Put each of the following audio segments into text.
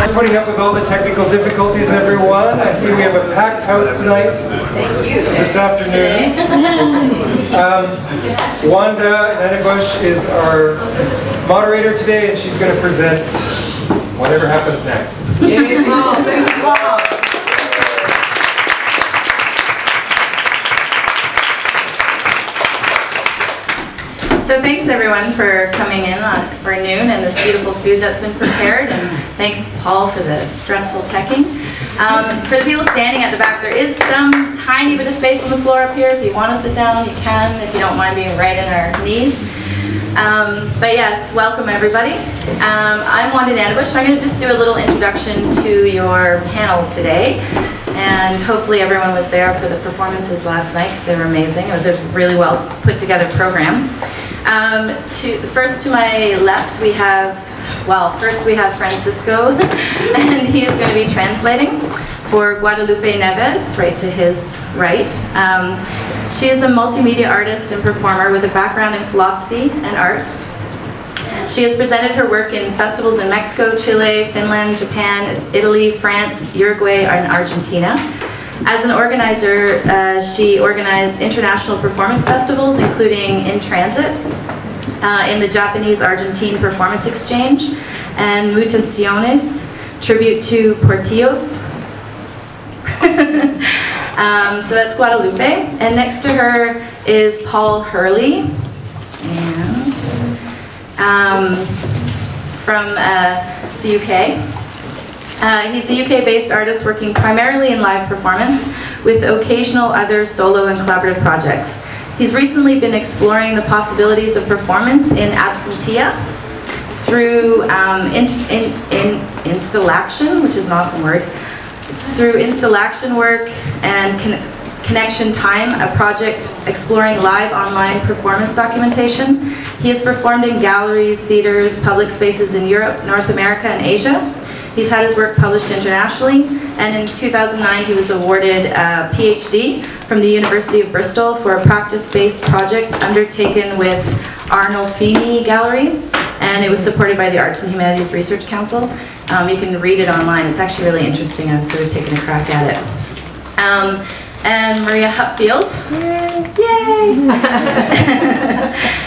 I'm putting up with all the technical difficulties, everyone. I see we have a packed house tonight. Thank you. This afternoon. Wanda Nanibush is our moderator today, and she's going to present whatever happens next. So thanks everyone for coming in for noon and this beautiful food that's been prepared, and thanks Paul for the stressful teching. For the people standing at the back, there is some tiny bit of space on the floor up here. If you want to sit down, you can, if you don't mind being right in our knees. But yes, welcome everybody. I'm Wanda Nanibush, and I'm going to just do a little introduction to your panel today. And hopefully everyone was there for the performances last night because they were amazing. It was a really well put together program. First to my left we have, first we have Francisco, and he is going to be translating for Guadalupe Neves, right to his right. She is a multimedia artist and performer with a background in philosophy and arts. She has presented her work in festivals in Mexico, Chile, Finland, Japan, Italy, France, Uruguay, and Argentina. As an organizer, she organized international performance festivals, including In Transit, in the Japanese-Argentine Performance Exchange, and Mutaciones, tribute to Portillos. So that's Guadalupe. And next to her is Paul Hurley, and from the UK. He's a UK-based artist working primarily in live performance with occasional other solo and collaborative projects. He's recently been exploring the possibilities of performance in absentia through installation, which is an awesome word, through installation work and Connection Time, a project exploring live online performance documentation. He has performed in galleries, theaters, public spaces in Europe, North America, and Asia. He's had his work published internationally, and in 2009 he was awarded a PhD from the University of Bristol for a practice-based project undertaken with Arnolfini Gallery, and it was supported by the Arts and Humanities Research Council. You can read it online. It's actually really interesting. I was sort of taking a crack at it. And Maria Hupfield, yay!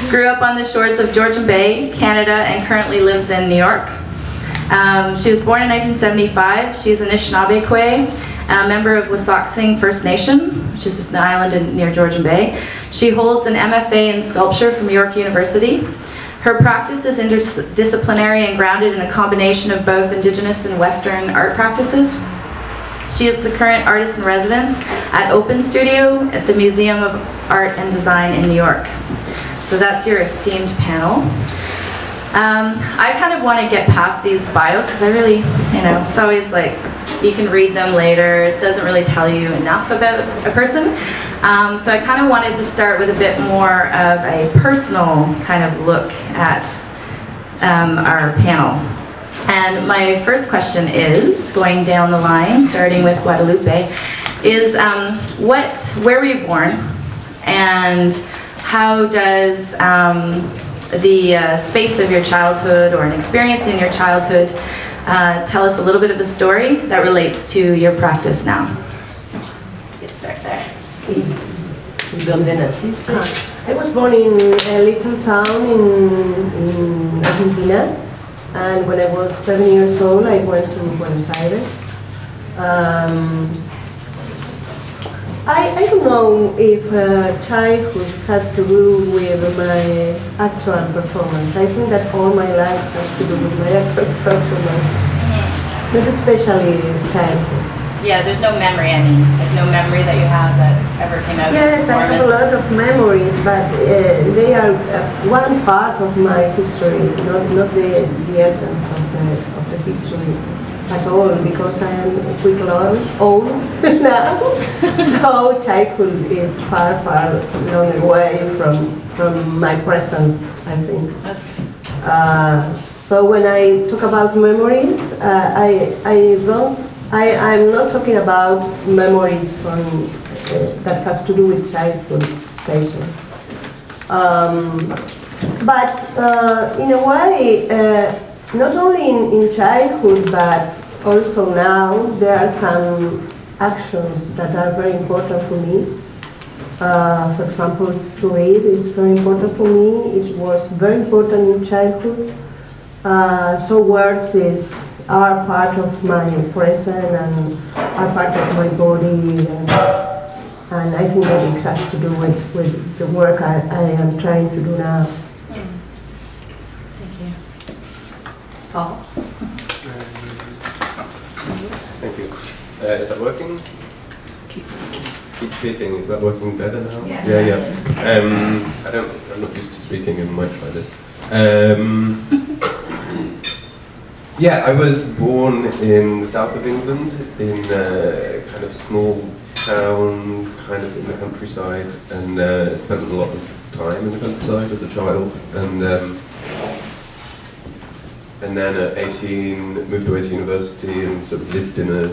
Grew up on the shores of Georgian Bay, Canada, and currently lives in New York. She was born in 1975. She's Anishinaabekwe, a member of Wasauksing First Nation, which is just an island near Georgian Bay. She holds an MFA in sculpture from York University. Her practice is interdisciplinary and grounded in a combination of both Indigenous and Western art practices. She is the current artist-in-residence at Open Studio at the Museum of Art and Design in New York. So that's your esteemed panel. I kind of want to get past these bios because I really, it's always like, you can read them later, it doesn't really tell you enough about a person. So I kind of wanted to start with a bit more of a personal kind of look at our panel. And my first question is, going down the line, starting with Guadalupe, is where were you born, and how does the space of your childhood or an experience in your childhood tell us a little bit of a story that relates to your practice now? Let's start there. I was born in a little town in Argentina, and when I was 7 years old I went to Buenos Aires. I don't know if childhood had to do with my actual performance. I think that all my life has to do with my actual performance, not especially childhood. Yeah, there's no memory, I mean, like no memory that you have that ever came out. Yes, I have a lot of memories, but they are one part of my history, not the essence of the history at all, because I am a quick old now, so childhood is far, far long away from my present, I think. So when I talk about memories, I'm not talking about memories that has to do with childhood, especially. But in a way, not only in childhood, but also now, there are some actions that are very important for me. For example, to read is very important for me. It was very important in childhood. So words are part of my present and are part of my body. And I think that it has to do with the work I am trying to do now. Mm. Thank you. Paul? Thank you. Is that working? Keep speaking. Keep speaking. Is that working better now? Yeah. Yeah, yeah. Yes. I'm not used to speaking in mics like this. Yeah, I was born in the south of England, in a kind of small town, kind of in the countryside, and spent a lot of time in the countryside as a child, and then at 18 moved away to university and sort of lived in a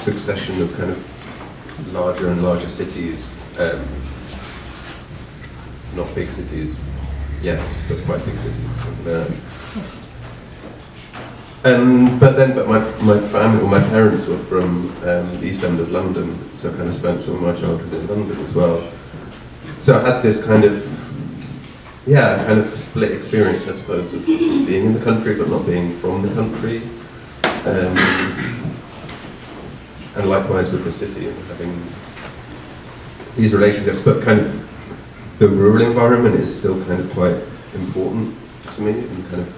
succession of kind of larger and larger cities, not big cities, yes, but quite big cities. But my family, or my parents, were from the East End of London, so I kind of spent some of my childhood in London as well. So I had this kind of, yeah, kind of split experience, I suppose, of being in the country but not being from the country, and likewise with the city, and having these relationships. But kind of the rural environment is still kind of quite important to me, and kind of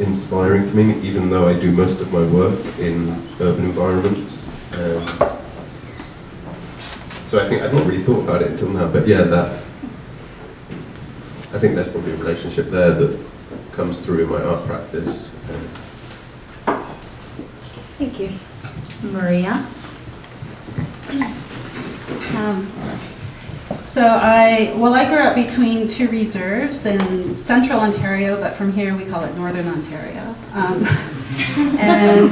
inspiring to me, even though I do most of my work in urban environments. So I think I've not really thought about it until now, but yeah, I think there's probably a relationship there that comes through in my art practice. Thank you. Maria? So I grew up between two reserves in central Ontario, but from here we call it Northern Ontario. And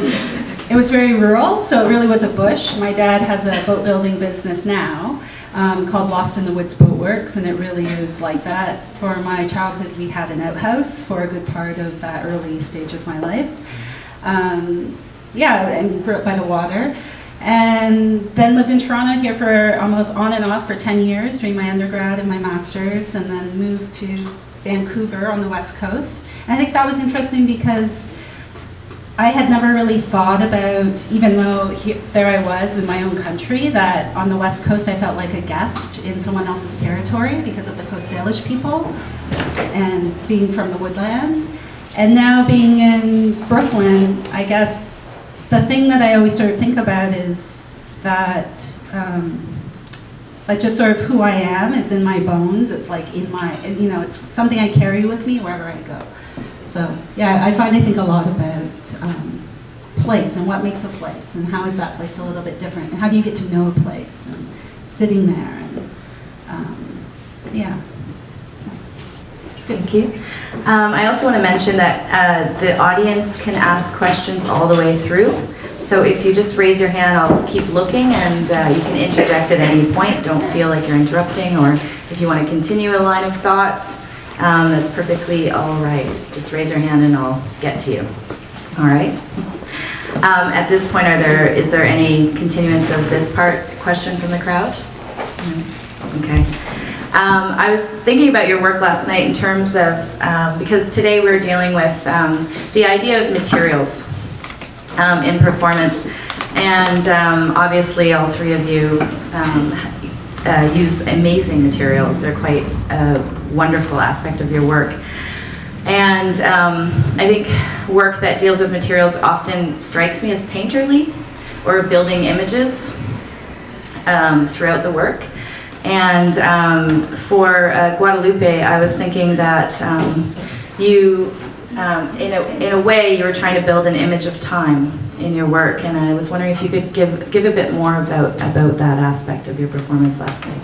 it was very rural, so it really was a bush. My dad has a boat building business now called Lost in the Woods Boatworks, and it really is like that. For my childhood, we had an outhouse for a good part of that early stage of my life. Yeah, and grew up by the water. And then lived in Toronto here for almost on and off for 10 years during my undergrad and my master's, and then moved to Vancouver on the west coast. And I think that was interesting because I had never really thought about, even though there I was in my own country, that on the west coast I felt like a guest in someone else's territory because of the Coast Salish people and being from the woodlands. And now being in Brooklyn, I guess, the thing that I always sort of think about is that like just sort of who I am is in my bones. It's like in my, you know, it's something I carry with me wherever I go. So yeah, I find I think a lot about place and what makes a place and how is that place a little bit different and how do you get to know a place and sitting there and yeah. Thank you. I also want to mention that the audience can ask questions all the way through. So if you just raise your hand, I'll keep looking, and you can interject at any point. Don't feel like you're interrupting, or if you want to continue a line of thought, that's perfectly all right. Just raise your hand and I'll get to you. All right. At this point, is there any continuance of this part question from the crowd? No? Okay. I was thinking about your work last night in terms of, because today we're dealing with the idea of materials in performance, and obviously all three of you use amazing materials. They're quite a wonderful aspect of your work. And I think work that deals with materials often strikes me as painterly or building images throughout the work. And for Guadalupe, I was thinking that in a way, you were trying to build an image of time in your work, and I was wondering if you could give a bit more about that aspect of your performance last night.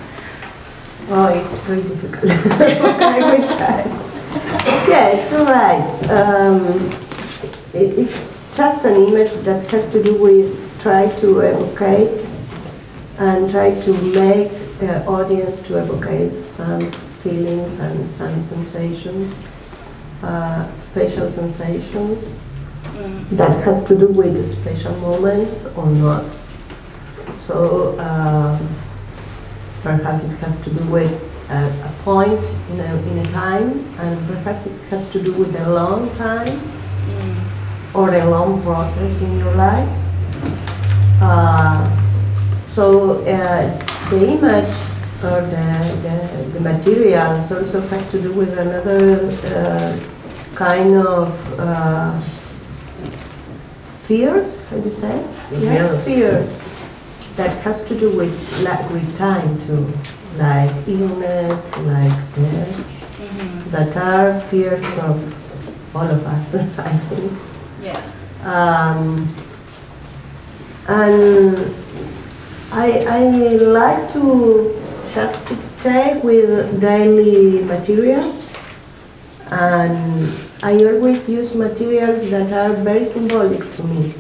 Well, it's very difficult. I will try. Yeah, it's all right. It's just an image that has to do with trying to evocate and try to make the audience to evocate some feelings and some sensations. spatial sensations that have to do with the spatial moments or not. So perhaps it has to do with a point in a time, and perhaps it has to do with a long time or a long process in your life. The image or the materials also have to do with another kind of fears, how do you say? Yes, fears. That has to do with time too, like illness, like death, that are fears of all of us, I think. Yeah. And I like to just to take with daily materials, and I always use materials that are very symbolic to me.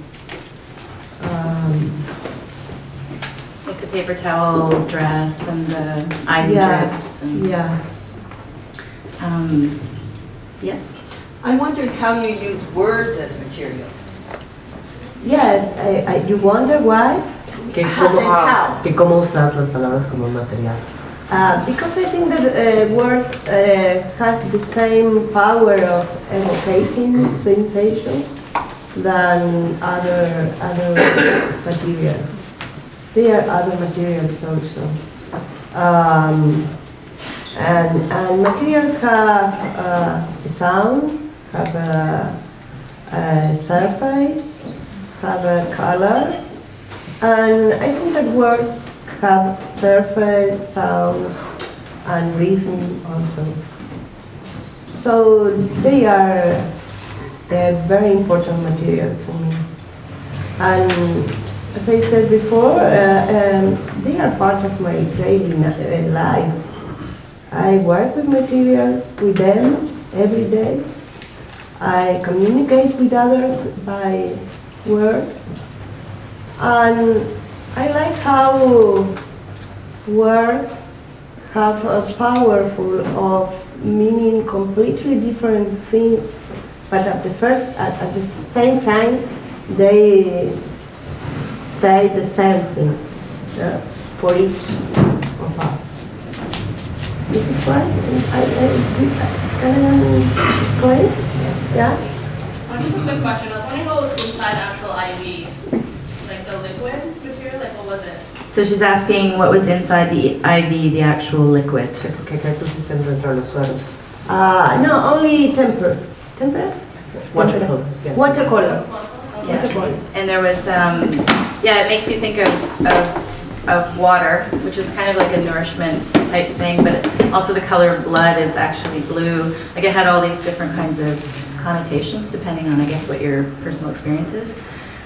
Like the paper towel dress and the ivy drips. And, yes? I wondered how you use words as materials. Yes, you wonder why? ¿Cómo usas las palabras como material? Because I think that words has the same power of evocating sensations than other materials. There are other materials also, and materials have a sound, have a surface, have a color. And I think that words have surface, sounds, and rhythm also. So they are a very important material for me. And as I said before, they are part of my daily life. I work with materials, with them, every day. I communicate with others by words. And I like how words have a powerful of meaning completely different things, but at the same time, they say the same thing for each of us. Is it right? It's going? Yes. Yeah? Just a quick question. I was wondering what was inside actual ivy. Liquid material, like what was it? So she's asking what was inside the IV, the actual liquid. No, only tempera. Tempera? Watercolor. Yeah. Watercolor. Yeah. And there was, it makes you think of water, which is kind of like a nourishment type thing, but also the color of blood is actually blue. Like it had all these different kinds of connotations depending on, I guess, what your personal experience is.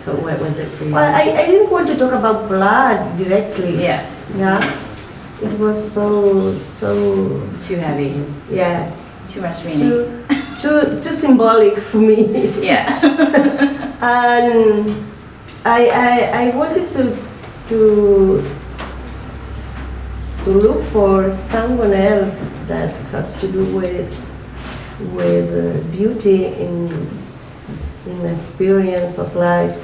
But what was it for you? Well, I didn't want to talk about blood directly. Yeah. Yeah. It was so too heavy. Yes. Too much meaning. Too symbolic for me. Yeah. And I wanted to look for someone else that has to do with beauty in the experience of life.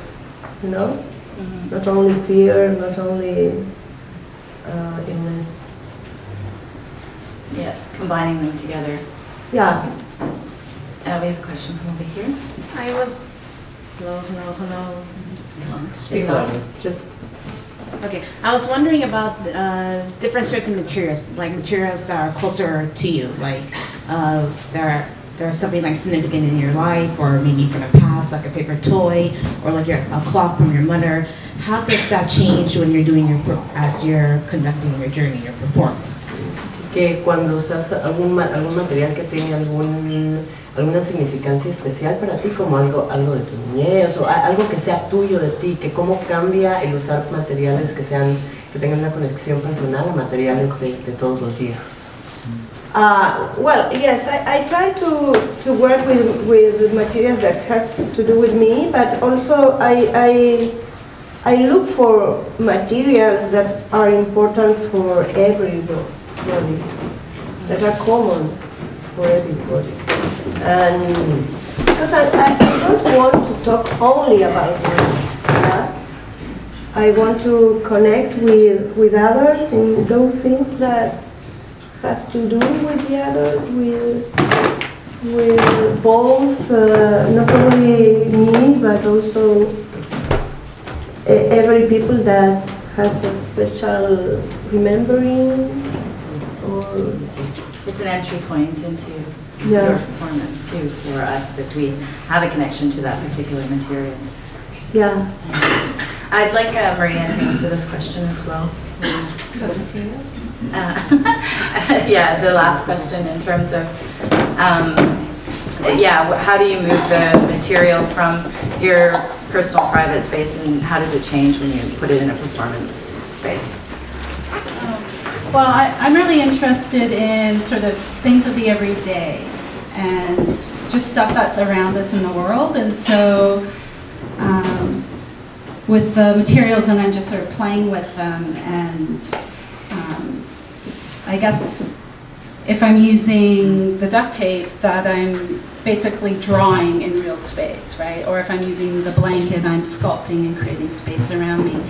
You know, not only fear, not only illness. Yeah, combining them together. Yeah. We have a question from over here. I was. Hello. Speak loud. Just. Okay. I was wondering about different certain materials, like materials that are closer to you, like there's something like significant in your life, or maybe from the past, like a paper toy, or like a cloth from your mother. How does that change when you're doing as you're conducting your journey, your performance? Que cuando usas algún material que tiene alguna significancia especial para ti, como algo de tu niñez, o algo que sea tuyo de ti, que cómo cambia el usar materiales que tengan una conexión personal a materiales de todos los días. Well, yes, I try to work with material that has to do with me, but also I look for materials that are important for everybody, that are common for everybody. And because I don't want to talk only about that. I want to connect with others in those things that has to do with the others, with both, not only me, but also every people that has a special remembering, or... It's an entry point into your performance, too, for us, if we have a connection to that particular material. Yeah. I'd like Maria to answer this question as well. Yeah, the last question in terms of, how do you move the material from your personal private space, and how does it change when you put it in a performance space? Well, I'm really interested in sort of things of the everyday and just stuff that's around us in the world. And so with the materials, and I'm just sort of playing with them, and I guess if I'm using the duct tape, that I'm basically drawing in real space, right? Or if I'm using the blanket, I'm sculpting and creating space around me.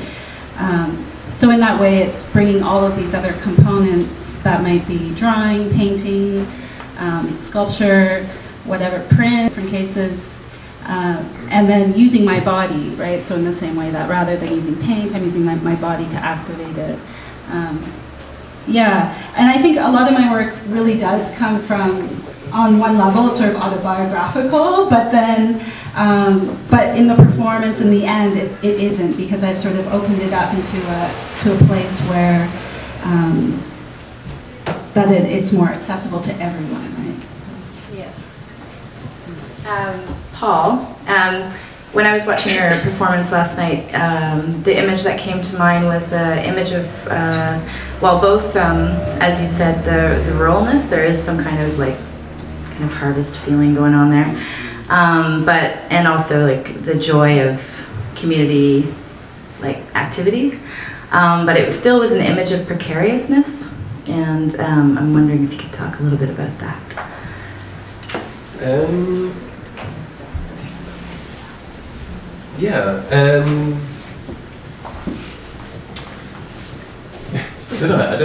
So in that way, it's bringing all of these other components that might be drawing, painting, sculpture, whatever, print, different cases. And then using my body, right? So in the same way that rather than using paint, I'm using my body to activate it. And I think a lot of my work really does come from, on one level, it's sort of autobiographical, but then, but in the performance, in the end, it isn't, because I've sort of opened it up into a place where that it's more accessible to everyone, right? So. Yeah. Paul, when I was watching your performance last night, the image that came to mind was an image of, both, as you said, the ruralness. There is some kind of harvest feeling going on there, and also like the joy of community, activities. But it still was an image of precariousness, and I'm wondering if you could talk a little bit about that. I don't know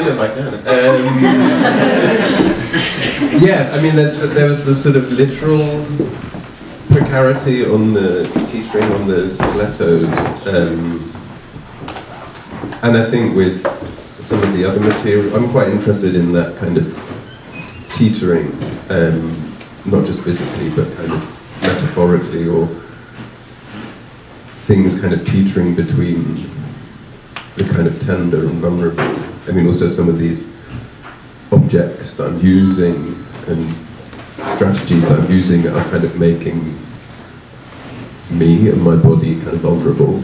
if I can. I mean, there was the sort of literal precarity on the T-string, on the stilettos, and I think with some of the other material, I'm quite interested in that kind of teetering, not just physically, but kind of metaphorically, or things kind of teetering between the kind of tender and vulnerable. I mean, also some of these objects that I'm using and strategies that I'm using are kind of making me and my body kind of vulnerable.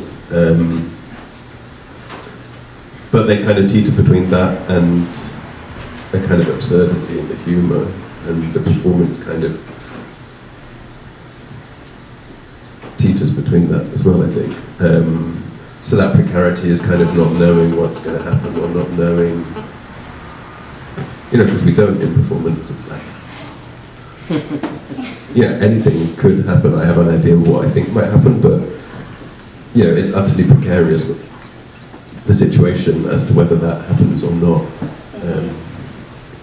But they kind of teeter between that and the kind of absurdity and the humor, and the performance kind of teeters between that as well, I think. So that precarity is kind of not knowing what's going to happen, or not knowing, because we don't in performance, it's like, anything could happen. I have an idea of what I think might happen, but, it's utterly precarious, the situation, as to whether that happens or not.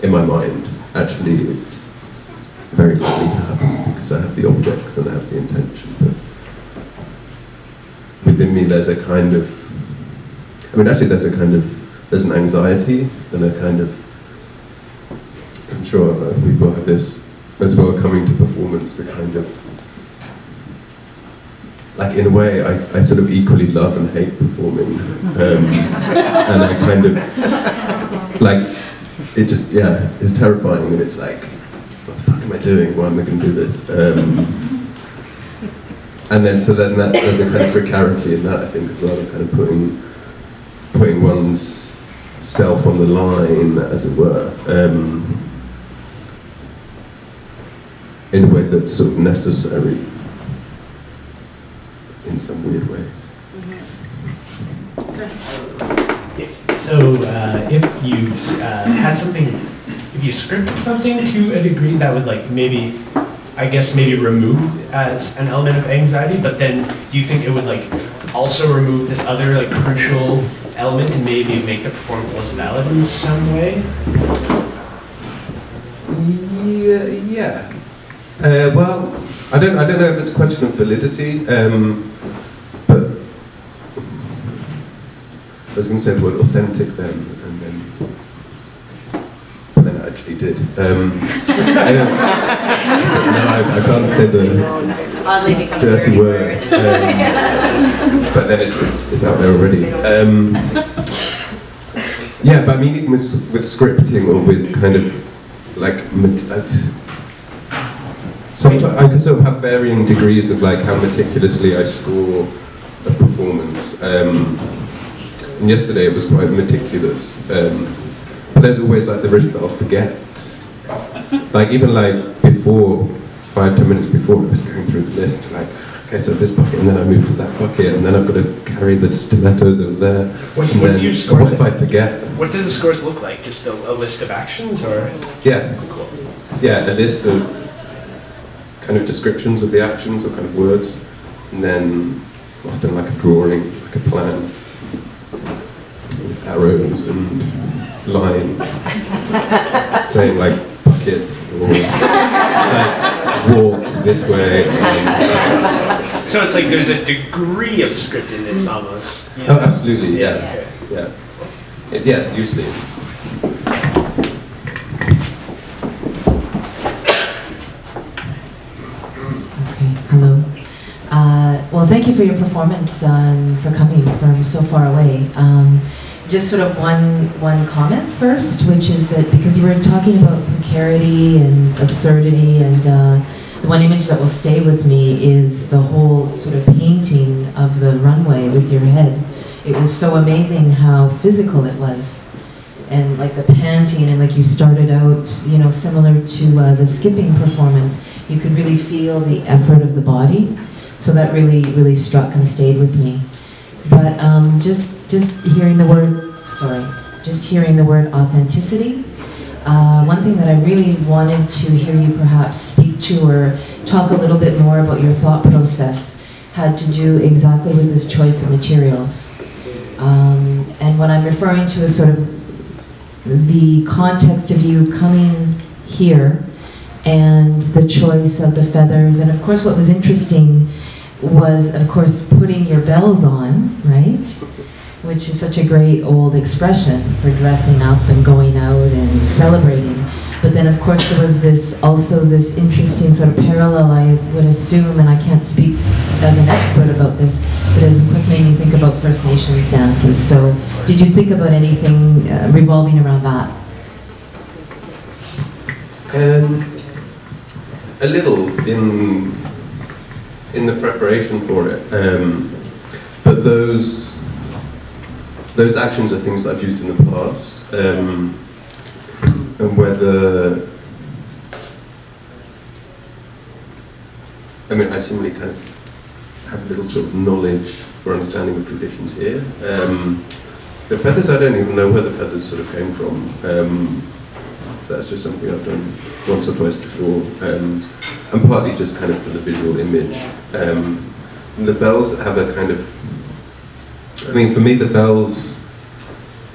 In my mind, actually, it's very likely to happen, because I have the objects and I have the intention, but within me there's a kind of, there's an anxiety and a kind of, I'm sure people have this as well coming to performance, a kind of, in a way I sort of equally love and hate performing, and I kind of, it just, it's terrifying, and it's like, what the fuck am I doing, why am I going to do this? And then, that there's a kind of precarity in that, I think, as well, of kind of putting one's self on the line, as it were, in a way that's sort of necessary, in some weird way. Mm-hmm. If you scripted something to a degree that would maybe I guess maybe remove as an element of anxiety, but then do you think it would like also remove this other like crucial element and maybe make the performance less valid in some way? Yeah. Well, I don't know if it's a question of validity, but I was going to say the word authentic then, and then I actually did. No, I can't say the dirty word, but then it's out there already. Yeah, but I mean with scripting or with kind of like. Sometimes I can sort of have varying degrees of like how meticulously I score a performance. And yesterday it was quite meticulous, but there's always like the risk that I'll forget. Like even like before, 5-10 minutes before, I was going through the list. Like, okay, so this bucket, and then I move to that bucket, and then I've got to carry the stilettos over there. What do you score? What if I forget? What do the scores look like? Just a list of actions, or? Yeah, yeah, a list of. Kind of descriptions of the actions or kind of words, and then often like a drawing, like a plan, with arrows and lines, saying like bucket or like walk this way. So it's like there's a degree of script in this almost. You know? Oh, absolutely, yeah, yeah, yeah, yeah, usually. Hello. Well, thank you for your performance and for coming from so far away. Just sort of one comment first, which is that because you were talking about precarity and absurdity, and the one image that will stay with me is the whole sort of painting of the runway with your head. It was so amazing how physical it was, and like the panting, and like you started out, you know, similar to the skipping performance. You could really feel the effort of the body, so that really, really struck and stayed with me. But just hearing the word authenticity, one thing that I really wanted to hear you perhaps speak to or talk a little bit more about your thought process had to do exactly with this choice of materials. And what I'm referring to is sort of the context of you coming here and the choice of the feathers, and of course what was interesting was of course putting your bells on, right? Which is such a great old expression for dressing up and going out and celebrating. But then of course there was this, also this interesting sort of parallel I would assume, and I can't speak as an expert about this, but it of course made me think about First Nations dances. So did you think about anything revolving around that? A little in the preparation for it, but those actions are things that I've used in the past, and whether I seemingly kind of have a little sort of knowledge or understanding of traditions here. The feathers, I don't even know where the feathers sort of came from. That's just something I've done once or twice before, and partly just kind of for the visual image. And the bells have a kind of, for me the bells,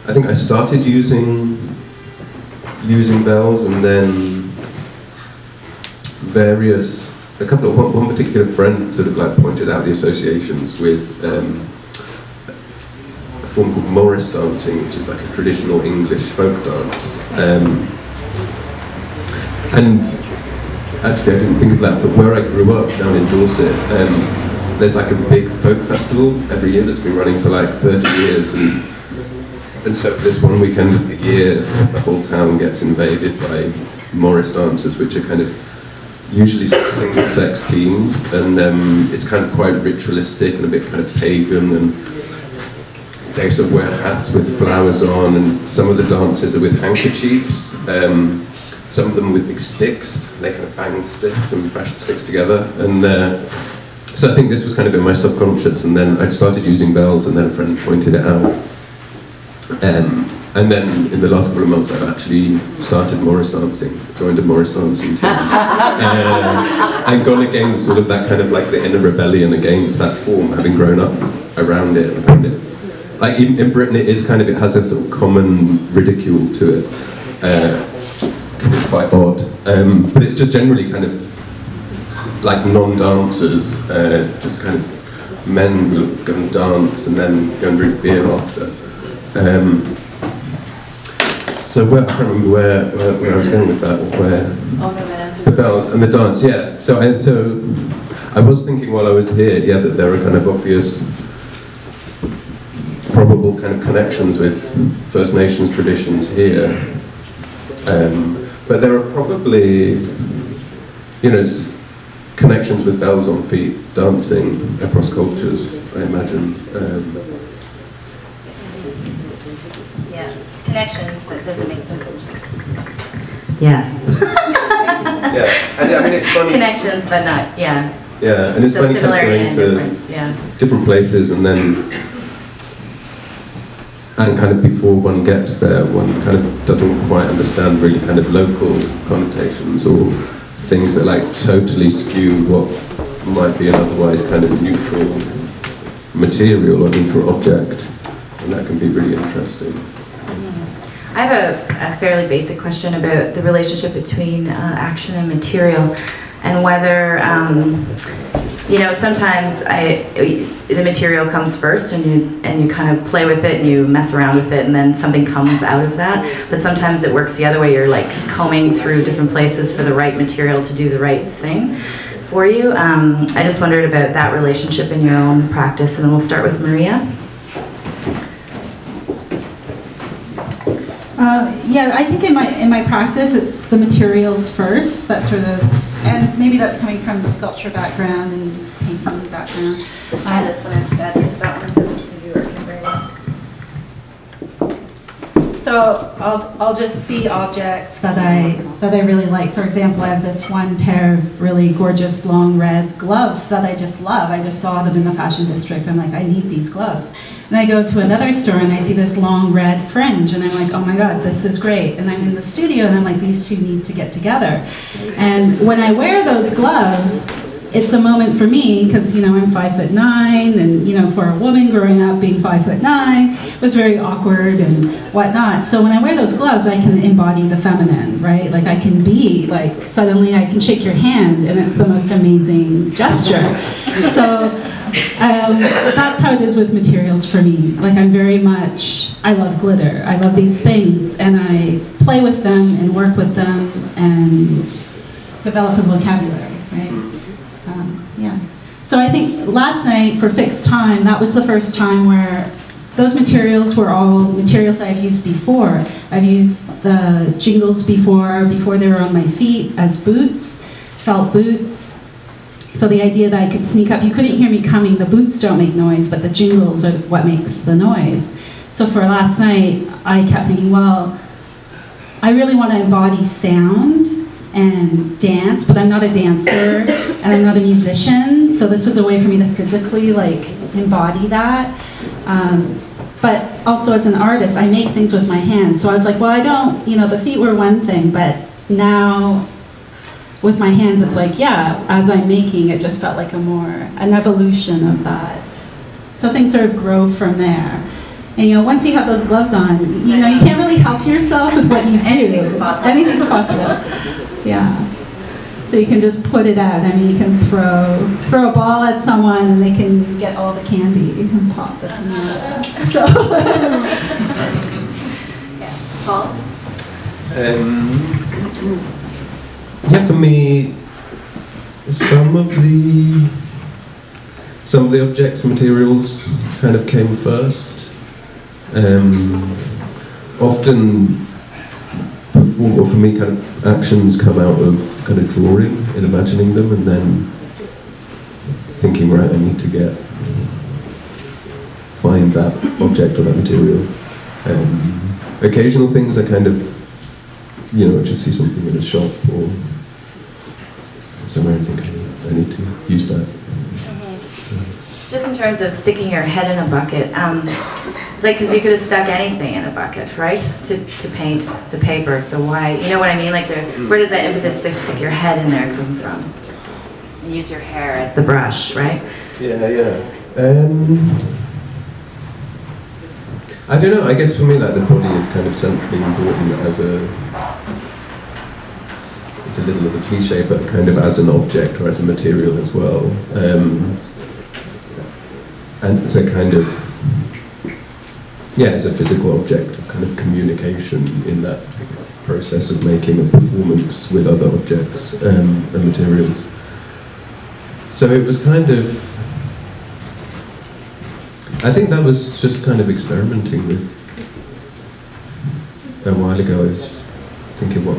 I think I started using bells, and then one particular friend sort of like pointed out the associations with a form called Morris dancing, which is like a traditional English folk dance. And actually I didn't think of that, but where I grew up down in Dorset, there's like a big folk festival every year that's been running for like 30 years, and so for this one weekend of the year the whole town gets invaded by Morris dancers, which are kind of usually single sex teams, and it's kind of quite ritualistic and a bit kind of pagan, and they sort of wear hats with flowers on, and some of the dancers are with handkerchiefs. Some of them with big sticks, they kind of bang the sticks and bash the sticks together. And so I think this was kind of in my subconscious, and then I started using bells, and then a friend pointed it out. And then in the last couple of months I've actually started Morris dancing, joined a Morris dancing team. And gone against sort of that kind of like the inner rebellion against that form, having grown up around it. Like in Britain it is kind of, it has a sort of common ridicule to it. It's quite odd. But it's just generally kind of like non-dancers, just kind of men who go and dance and then go and drink beer after. So where, I can't remember where I was going with that, or where the bells and the dance, yeah. So I was thinking while I was here, yeah, that there are kind of obvious, probable kind of connections with First Nations traditions here, but there are probably, you know, connections with bells on feet, dancing across cultures, I imagine. Connections, but doesn't make them close. Yeah. Yeah, and I mean it's funny. Connections, but not, yeah. Yeah, and it's so funny going to different places and then, and kind of before one gets there, one kind of doesn't quite understand really kind of local connotations or things that like totally skew what might be an otherwise kind of neutral material or neutral object, and that can be really interesting. I have a fairly basic question about the relationship between action and material, and whether, you know, sometimes the material comes first and you kind of play with it and you mess around with it and then something comes out of that, but sometimes it works the other way. You're like combing through different places for the right material to do the right thing for you. I just wondered about that relationship in your own practice, and then we'll start with Maria. Yeah, I think in my practice, it's the materials first. That's sort of, and maybe that's coming from the sculpture background and painting background. Just try this one instead, because that one doesn't seem to be working very well. So I'll just see objects that I really like. For example, I have this one pair of really gorgeous long red gloves that I just love. I just saw them in the fashion district. I'm like, I need these gloves. And I go to another store and I see this long red fringe and I'm like, oh my god, this is great. And I'm in the studio and I'm like, these two need to get together. And when I wear those gloves, it's a moment for me, because, you know, I'm 5'9", and, you know, for a woman growing up being 5'9", it was very awkward and whatnot. So when I wear those gloves, I can embody the feminine, right? Like I can be, like, suddenly I can shake your hand and it's the most amazing gesture. So. That's how it is with materials for me. Like, I'm very much, I love glitter, I love these things, and I play with them and work with them and develop a vocabulary, right? Yeah. So I think last night for Fixed Time, that was the first time where those materials were all materials that I've used before. I've used the jingles before they were on my feet as boots, felt boots. So the idea that I could sneak up, you couldn't hear me coming, the boots don't make noise, but the jingles are what makes the noise. So for last night, I kept thinking, well, I really want to embody sound and dance, but I'm not a dancer, and I'm not a musician, so this was a way for me to physically, like, embody that. But also as an artist, I make things with my hands, so I was like, well, I don't, you know, the feet were one thing, but now, with my hands, it's like, yeah, as I'm making, it just felt like an evolution of that. So things sort of grow from there. And, you know, once you have those gloves on, you know, you can't really help yourself with what you do. Anything's possible. Anything's possible. Yeah. So you can just put it out. I mean, you can throw a ball at someone and they can get all the candy. You can pop them. So. Yeah. Paul? Yeah, for me, some of the objects, materials, kind of came first. Often, or for me, kind of actions come out of kind of drawing and imagining them, and then thinking, right, I need to find that object or that material. Occasional things are kind of, you know, just see something in a shop or somewhere and think, I need to use that. Mm-hmm. Just in terms of sticking your head in a bucket, like, because you could have stuck anything in a bucket, right? To paint the paper, so why, you know what I mean? Like, where does that impetus to stick your head in there come from? And use your hair as the brush, right? Yeah, yeah. I don't know, I guess for me, like, the body is kind of centrally important as it's a little of a cliche, but kind of as an object or as a material as well. And it's a kind of, yeah, it's a physical object of kind of communication in that process of making a performance with other objects and materials. So it was kind of, I think that was just kind of experimenting with, a while ago I was thinking what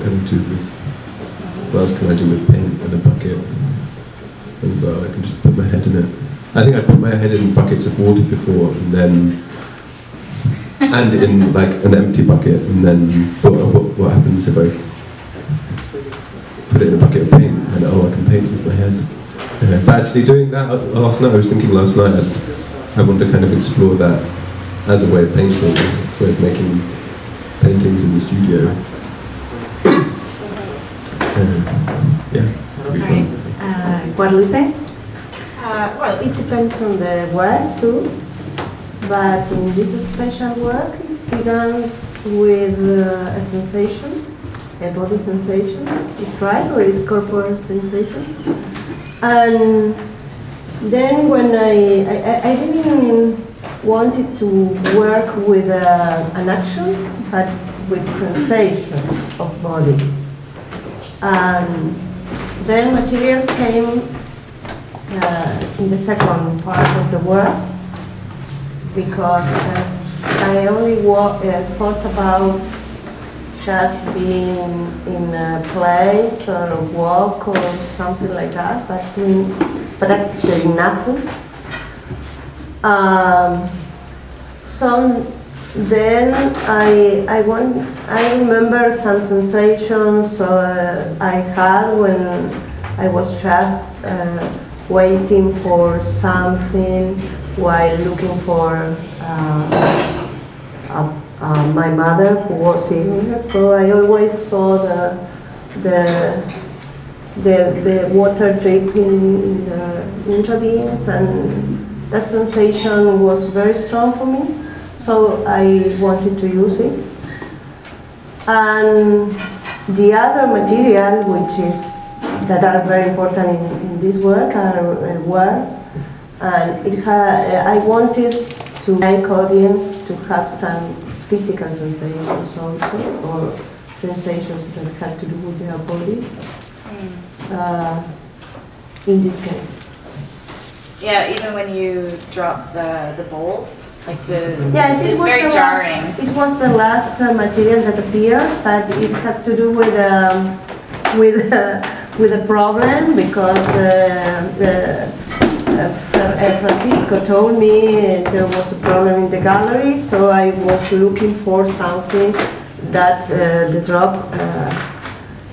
else can I do with paint and a bucket, and well, I can just put my head in it. I think I put my head in buckets of water before, and then, and in like an empty bucket, and then what happens if I put it in a bucket of paint, and oh, I can paint with my head. But actually doing that last night, I was thinking last night, I want to kind of explore that as a way of painting, as a way of making paintings in the studio. Yeah. Right. Guadalupe? Well, it depends on the work too, but in this special work it began with a sensation, a body sensation, it's right, or it's corporal sensation. And then when I didn't want to work with an action, but with sensation of body. Then materials came in the second part of the work, because I only thought about just being in a place or a walk or something like that, but practically nothing. So then I remember some sensations I had when I was just waiting for something while looking for my mother who was ill. So I always saw the water dripping in the intraveins, and that sensation was very strong for me, so I wanted to use it. And the other material, which is that are very important in this work, are words, and I wanted to make audience to have some physical sensations also, or sensations that had to do with their body. In this case. Yeah, even when you drop the bowls, like the, yes, it's very jarring. It was the last material that appeared, but it had to do with a problem, because Francisco told me there was a problem in the gallery, so I was looking for something that the drop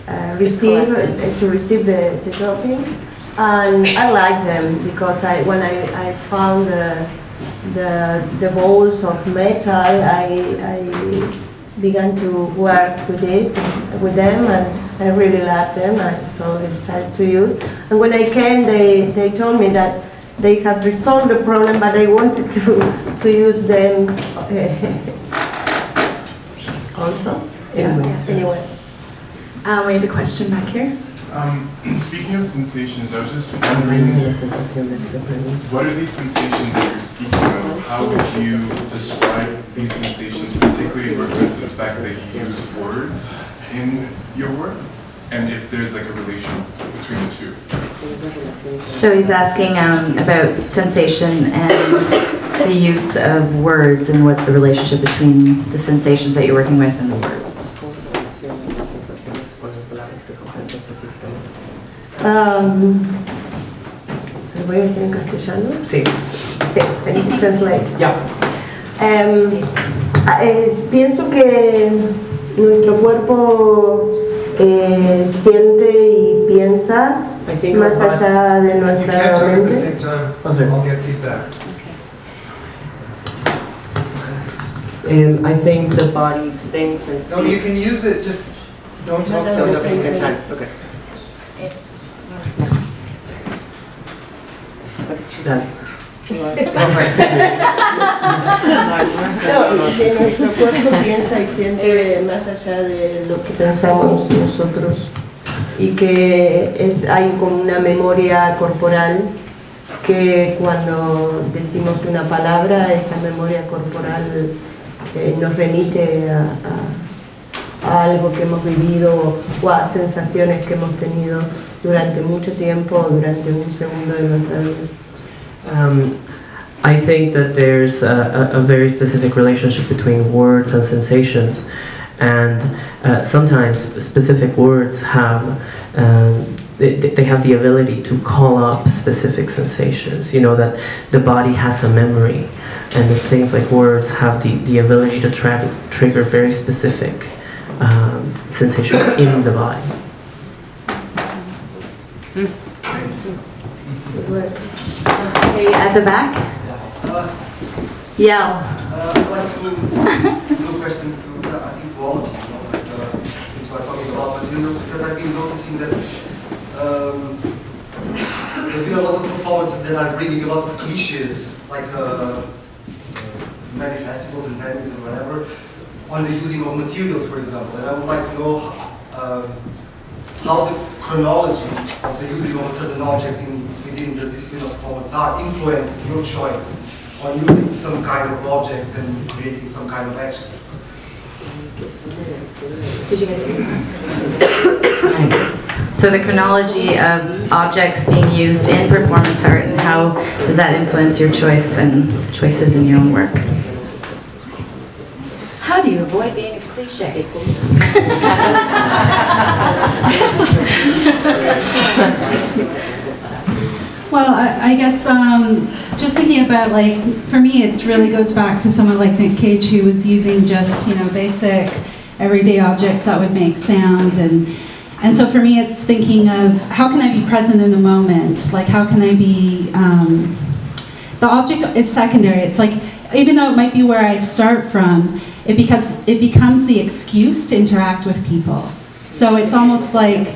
to receive the dropping, and I like them because when I found the bowls of metal, I began to work with them, and I really loved them, and so I decided to use. And when I came, they told me that they have resolved the problem, but I wanted to use them also. Yeah. Anyway. We have a question back here. Speaking of sensations, I was just wondering, what are these sensations that you're speaking of? How would you describe these sensations, particularly in reference to the fact that you use words in your work? And if there's like a relation between the two? So he's asking about sensation and the use of words, and what's the relationship between the sensations that you're working with and the words. ¿Lo voy a decir en castellano? Sí. I need to translate. Yeah. Pienso que nuestro cuerpo siente y piensa más allá de nuestra mente. And I think the body thinks and thinks. No, you can use it, just don't talk so much at the same time. Okay. What did you say? Nuestro cuerpo piensa y siente más allá de lo que pensamos nosotros, y que es, hay como una memoria corporal, que cuando decimos una palabra, esa memoria corporal nos remite a algo que hemos vivido o a sensaciones que hemos tenido durante mucho tiempo, durante un segundo de nuestra vida. I think that there's a very specific relationship between words and sensations, and sometimes specific words have they have the ability to call up specific sensations. You know that the body has a memory, and that things like words have the ability to trigger very specific sensations in the body. Okay, at the back? Yeah. I'd like to do a question to, I think, to all of you, but, since we're talking about materials, because I've been noticing that there's been a lot of performances that are bringing a lot of cliches, like many festivals and venues and whatever, on the using of materials, for example. And I would like to know how the chronology of the using of a certain object within the discipline of performance art influenced your choice on using some kind of objects and creating some kind of action. Did you guys hear that? So the chronology of objects being used in performance art, and how does that influence your choice and choices in your own work? How do you avoid being a cliche? Well, I guess just thinking about, like, for me, it really goes back to someone like Nick Cage, who was using just, you know, basic everyday objects that would make sound, and so for me, it's thinking of how can I be present in the moment, like how can I be the object is secondary. It's like, even though it might be where I start from, it becomes the excuse to interact with people. So it's almost like.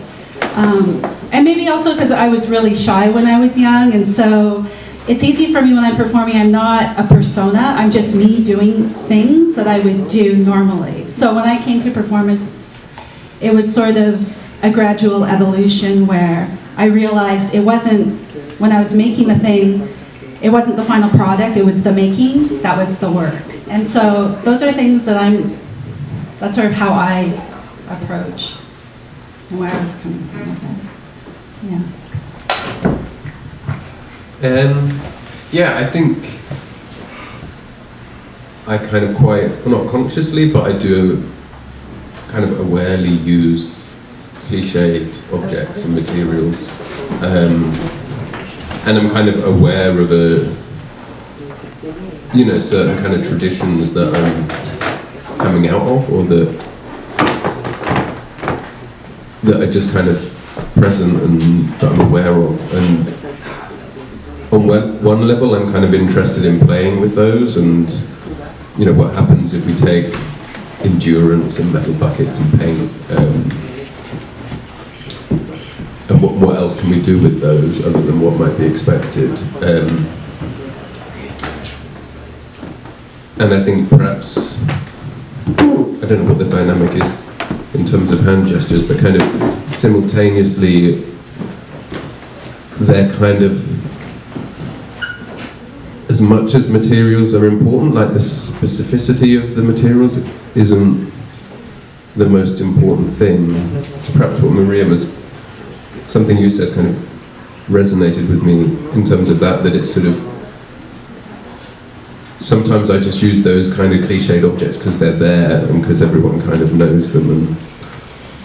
And maybe also because I was really shy when I was young, and so it's easy for me when I'm performing. I'm not a persona, I'm just me doing things that I would do normally. So when I came to performance, it was sort of a gradual evolution where I realized it wasn't, when I was making the thing, it wasn't the final product, it was the making, that was the work. And so those are things that that's sort of how I approach. Where I was coming from with that. Yeah. Yeah, I think I kind of quite, well, not consciously, but I do kind of awarely use cliched objects and materials. And I'm kind of aware of a, you know, certain kind of traditions that I'm coming out of, or that are just kind of present and that I'm aware of. And on one level, I'm kind of interested in playing with those, and, you know, what happens if we take endurance and metal buckets and paint, and what else can we do with those other than what might be expected? And I think perhaps, I don't know what the dynamic is in terms of hand gestures, but kind of simultaneously they're kind of, as much as materials are important, like the specificity of the materials isn't the most important thing. It's perhaps what Maria was, something you said kind of resonated with me in terms of that it's sort of, sometimes I just use those kind of cliched objects because they're there and because everyone kind of knows them and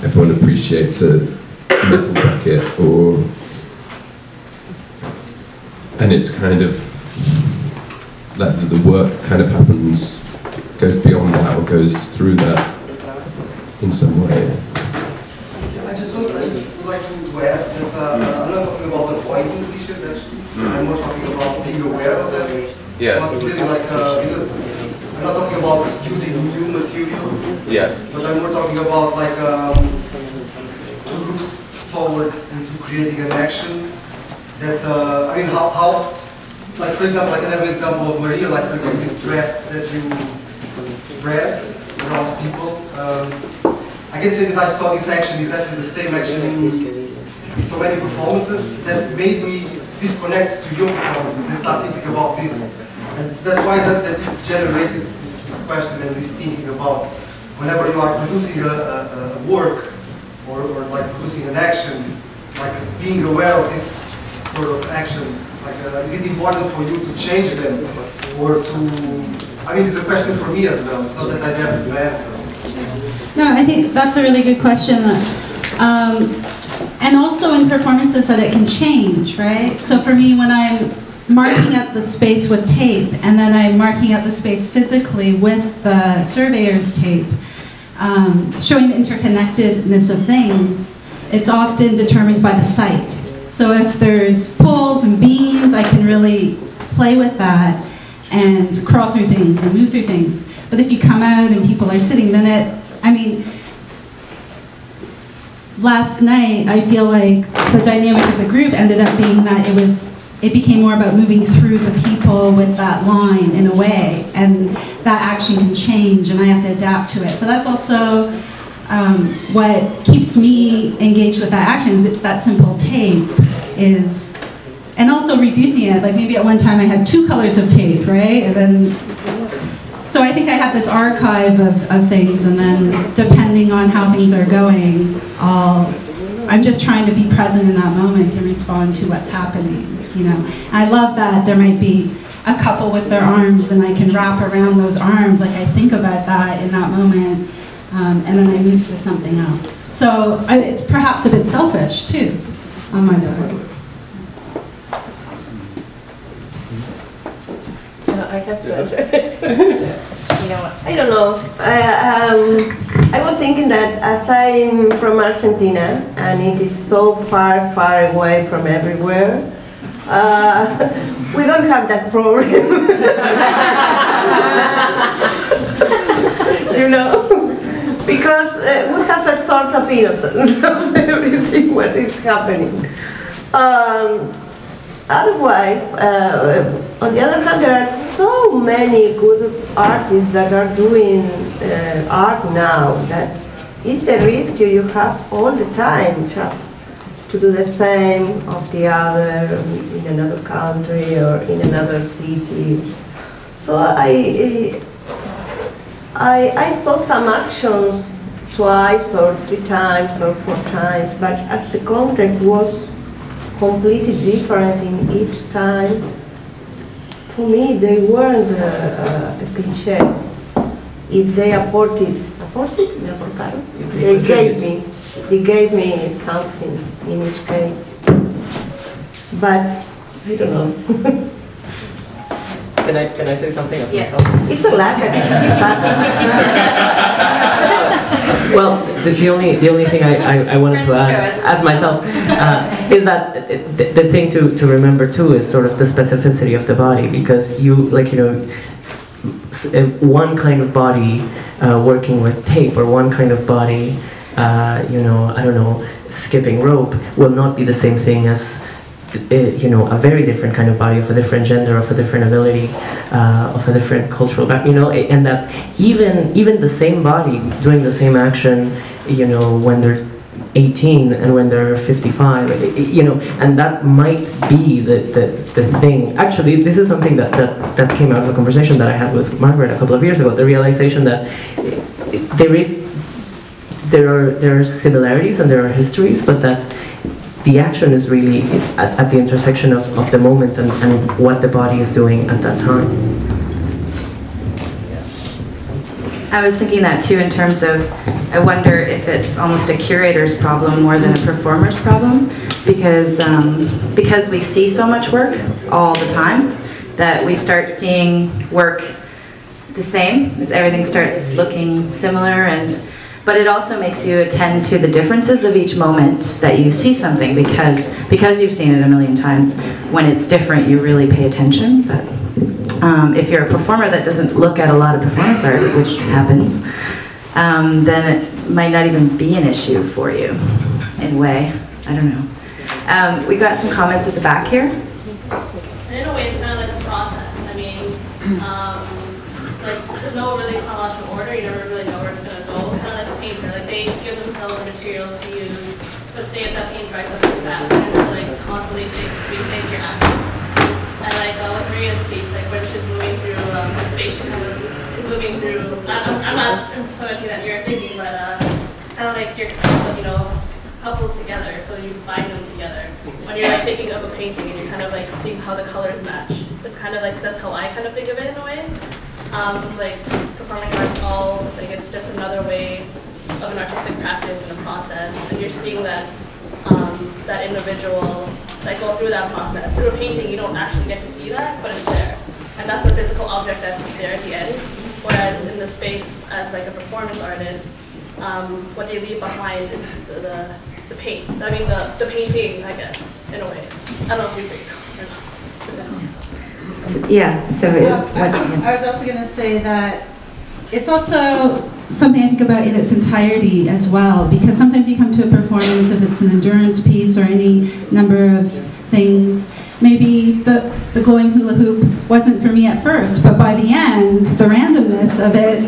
everyone appreciates a metal bucket, or... And it's kind of like the work kind of happens, goes beyond that or goes through that in some way. I'm not talking about avoiding cliches actually. I'm more talking about being aware of them. Yeah. Not really like because I'm not talking about using new materials. Yes. But I'm more talking about like to look forward into creating an action that I mean how like for example I can have an example of Maria, like for example this threat that you spread around people. I can say that I saw this action, exactly the same action in so many performances that made me disconnect to your performances. There's something about this. And that's why that is generated this question and this thinking about whenever you are producing a work or like producing an action, like being aware of this sort of actions. Like, is it important for you to change them or to... I mean, it's a question for me as well, so that I have an answer. No, I think that's a really good question. And also in performances that it can change, right? So for me, when I'm marking up the space with tape, and then I'm marking up the space physically with the surveyor's tape, showing the interconnectedness of things, it's often determined by the site. So if there's poles and beams, I can really play with that and crawl through things and move through things. But if you come out and people are sitting, then it, I mean, last night I feel like the dynamic of the group ended up being that it became more about moving through the people with that line in a way, and that action can change and I have to adapt to it. So that's also what keeps me engaged with that action, is that simple tape is. And also reducing it, like maybe at one time I had 2 colors of tape, right? And then, so I think I have this archive of things, and then depending on how things are going, I'm just trying to be present in that moment and respond to what's happening, you know? I love that there might be a couple with their arms and I can wrap around those arms, like I think about that in that moment, and then I move to something else. So it's perhaps a bit selfish too, on my part. I have to answer. I don't know. I was thinking that as I'm from Argentina, and it is so far, far away from everywhere, we don't have that problem. You know? Because we have a sort of innocence of everything what is happening. Otherwise, on the other hand, there are so many good artists that are doing art now that it's a risk you have all the time just to do the same of the other in another country or in another city. So I saw some actions twice or 3 times or 4 times, but as the context was completely different in each time. For me, they weren't a cliché. If they gave me something in each case. But I don't know. Can I say something as myself? It's a lack of. Well, the only thing I wanted to add, as myself, is that the thing to remember too is sort of the specificity of the body, because you, like, you know, one kind of body working with tape, or one kind of body, you know, I don't know, skipping rope, will not be the same thing as, you know, a very different kind of body of a different gender, of a different ability, of a different cultural background, you know, and that even the same body doing the same action, you know, when they're 18 and when they're 55, you know, and that might be the thing. Actually, this is something that came out of a conversation that I had with Margaret a couple of years ago, the realization that there are similarities and there are histories, but that the action is really at the intersection of the moment and what the body is doing at that time. I was thinking that too, in terms of, I wonder if it's almost a curator's problem more than a performer's problem, because we see so much work all the time that we start seeing work the same. Everything starts looking similar, and But it also makes you attend to the differences of each moment that you see something, because you've seen it a million times. When it's different, you really pay attention. But if you're a performer that doesn't look at a lot of performance art, which happens, then it might not even be an issue for you, in a way. I don't know. We got some comments at the back here. And in a way, it's kind of like a process. I mean, like, there's no really chronological order. You never really know where it's going to go. Kind of like a painter. Like, they give themselves the materials to use. But say if that painter writes something fast, and like constantly rethink your actions. And like with Maria's piece, like when she's moving through the spaceship, is moving through. I'm not implementing that you're thinking, but kind of like your expression, you know, couples together, so you bind them together. When you're like thinking of a painting, and you're kind of like seeing how the colors match. It's kind of like that's how I kind of think of it in a way. Like performance art's all like it's just another way of an artistic practice and a process, and you're seeing that that individual. Like go through that process. Through a painting, you don't actually get to see that, but it's there. And that's a physical object that's there at the end. Whereas in the space, as like a performance artist, what they leave behind is the paint. I mean, the painting, I guess, in a way. I don't know if you agree. Yeah, so I was also gonna say that it's also something I think about in its entirety as well, because sometimes you come to a performance, if it's an endurance piece or any number of things, maybe the glowing hula hoop wasn't for me at first, but by the end, the randomness of it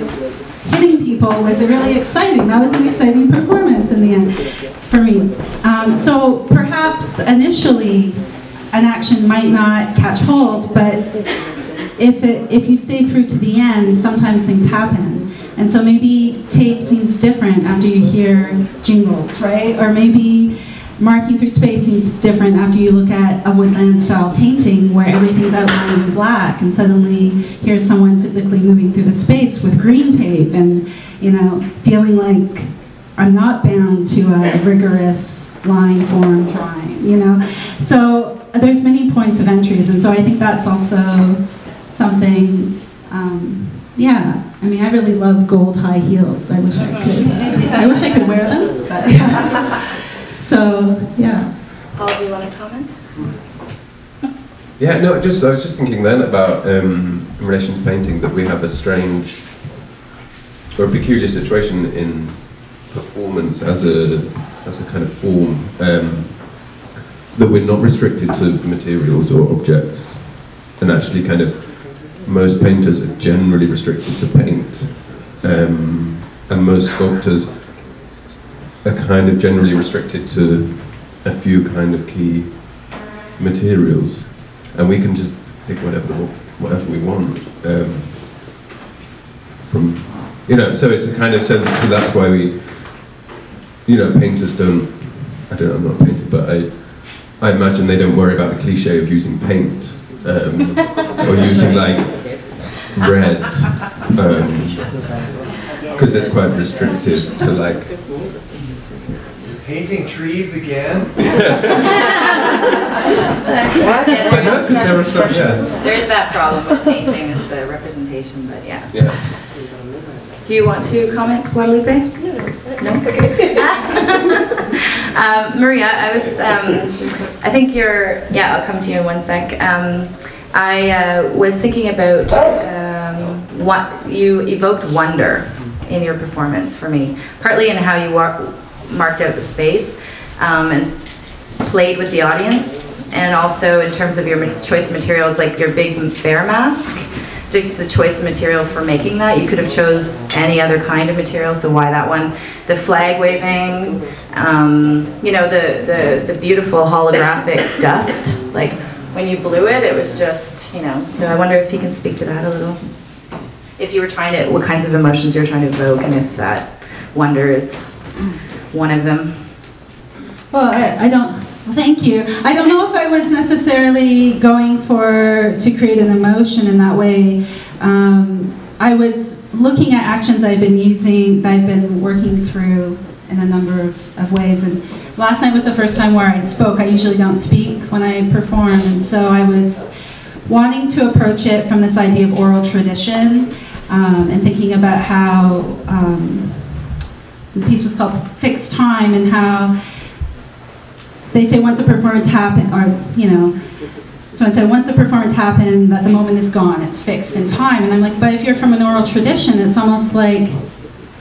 hitting people was really exciting. That was an exciting performance in the end for me. So perhaps initially an action might not catch hold, but if you stay through to the end, sometimes things happen. And so maybe tape seems different after you hear jingles, right? Or maybe marking through space seems different after you look at a woodland-style painting where everything's outlined in black, and suddenly here's someone physically moving through the space with green tape and, you know, feeling like I'm not bound to a rigorous line form drawing, you know? So there's many points of entries, and so I think that's also something, yeah. I mean, I really love gold high heels. I wish I could. I wish I could wear them. But so yeah. Paul, do you want to comment? Yeah, no. I was just thinking then about in relation to painting that we have a strange or a peculiar situation in performance as a kind of form that we're not restricted to materials or objects, and actually kind of. Most painters are generally restricted to paint, and most sculptors are kind of generally restricted to a few kind of key materials, and we can just pick whatever we want from, you know. So it's a kind of so that's why we, you know, painters don't. I don't know. I'm not a painter, but I imagine they don't worry about the cliche of using paint. Or using like red, because it's quite restrictive to like. You're painting trees again. But no, there is that problem with painting is the representation, but yeah. Yeah. Do you want to comment, Guadalupe? No, that's okay. Maria, I was, I think you're, yeah, I'll come to you in one sec. I was thinking about what you evoked wonder in your performance for me, partly in how you marked out the space and played with the audience, and also in terms of your choice of materials, like your big bear mask. Just the choice of material for making that. You could have chose any other kind of material, so why that one? The flag waving, you know, the beautiful holographic dust. Like when you blew it, it was just, you know. So I wonder if you can speak to that a little. If you were trying to, what kinds of emotions you were trying to evoke, and if that wonder is one of them. Well, I don't. Thank you. I don't know if I was necessarily going to create an emotion in that way. I was looking at actions I've been using, that I've been working through in a number of ways. And last night was the first time where I spoke. I usually don't speak when I perform. And so I was wanting to approach it from this idea of oral tradition and thinking about how The piece was called Fixed Time, and how they say once a performance happened, or, you know, someone said once a performance happened, that the moment is gone, it's fixed in time. And I'm like, but if you're from an oral tradition, it's almost like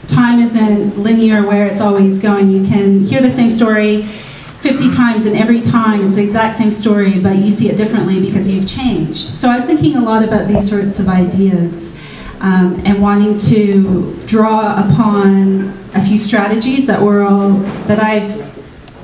time isn't linear where it's always going. You can hear the same story 50 times, and every time it's the exact same story, but you see it differently because you've changed. So I was thinking a lot about these sorts of ideas, and wanting to draw upon a few strategies that I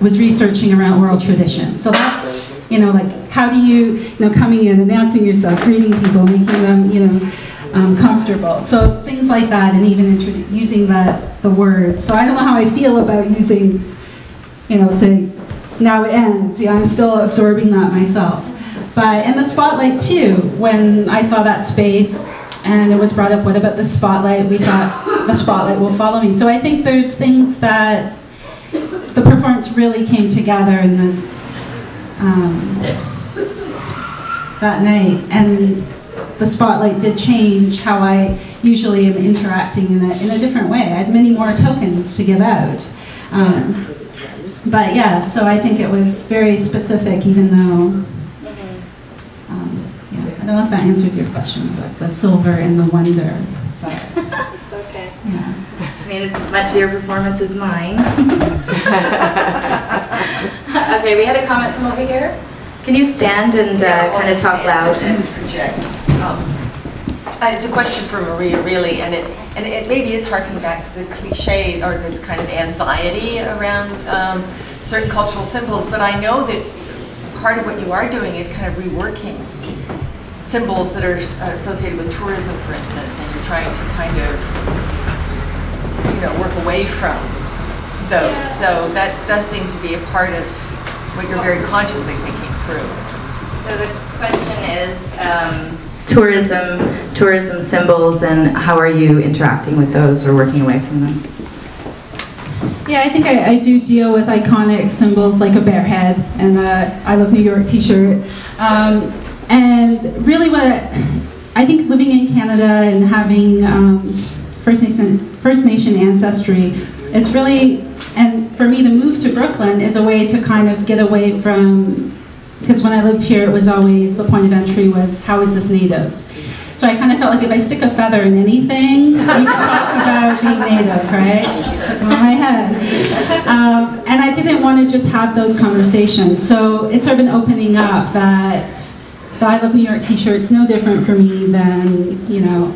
was researching around oral tradition. So that's, you know, like, how do you know, coming in, announcing yourself, greeting people, making them, you know, comfortable. So things like that, and even using the words. So I don't know how I feel about using, you know, saying, now it ends. Yeah, I'm still absorbing that myself. But in the spotlight too, when I saw that space and it was brought up, what about the spotlight? We thought the spotlight will follow me. So I think there's things that the performance really came together in this, that night. And the spotlight did change how I usually am interacting in a different way. I had many more tokens to give out. But yeah, so I think it was very specific, even though, yeah, I don't know if that answers your question, but the silver and the wonder. But, it's okay. Yeah. I mean, it's as much your performance as mine. Okay, we had a comment from over here. Can you stand and kind of talk loud and project? It's a question for Maria, really, and it maybe is harking back to the cliche or this kind of anxiety around certain cultural symbols. But I know that part of what you are doing is kind of reworking symbols that are associated with tourism, for instance, and you're trying to kind of, you know, work away from those. Yeah. So that does seem to be a part of what you're very consciously thinking through. So the question is. Tourism symbols, and how are you interacting with those or working away from them? Yeah, I think I do deal with iconic symbols like a bear head and a I Love New York t-shirt. And really what I think, living in Canada and having First Nation ancestry, it's really, and for me the move to Brooklyn is a way to kind of get away from, because when I lived here, it was always, the point of entry was, how is this native? So I kind of felt like if I stick a feather in anything, we can talk about being native, right? That's on my head. And I didn't want to just have those conversations. So it's sort of been opening up that the I Love New York t-shirt's no different for me than, you know,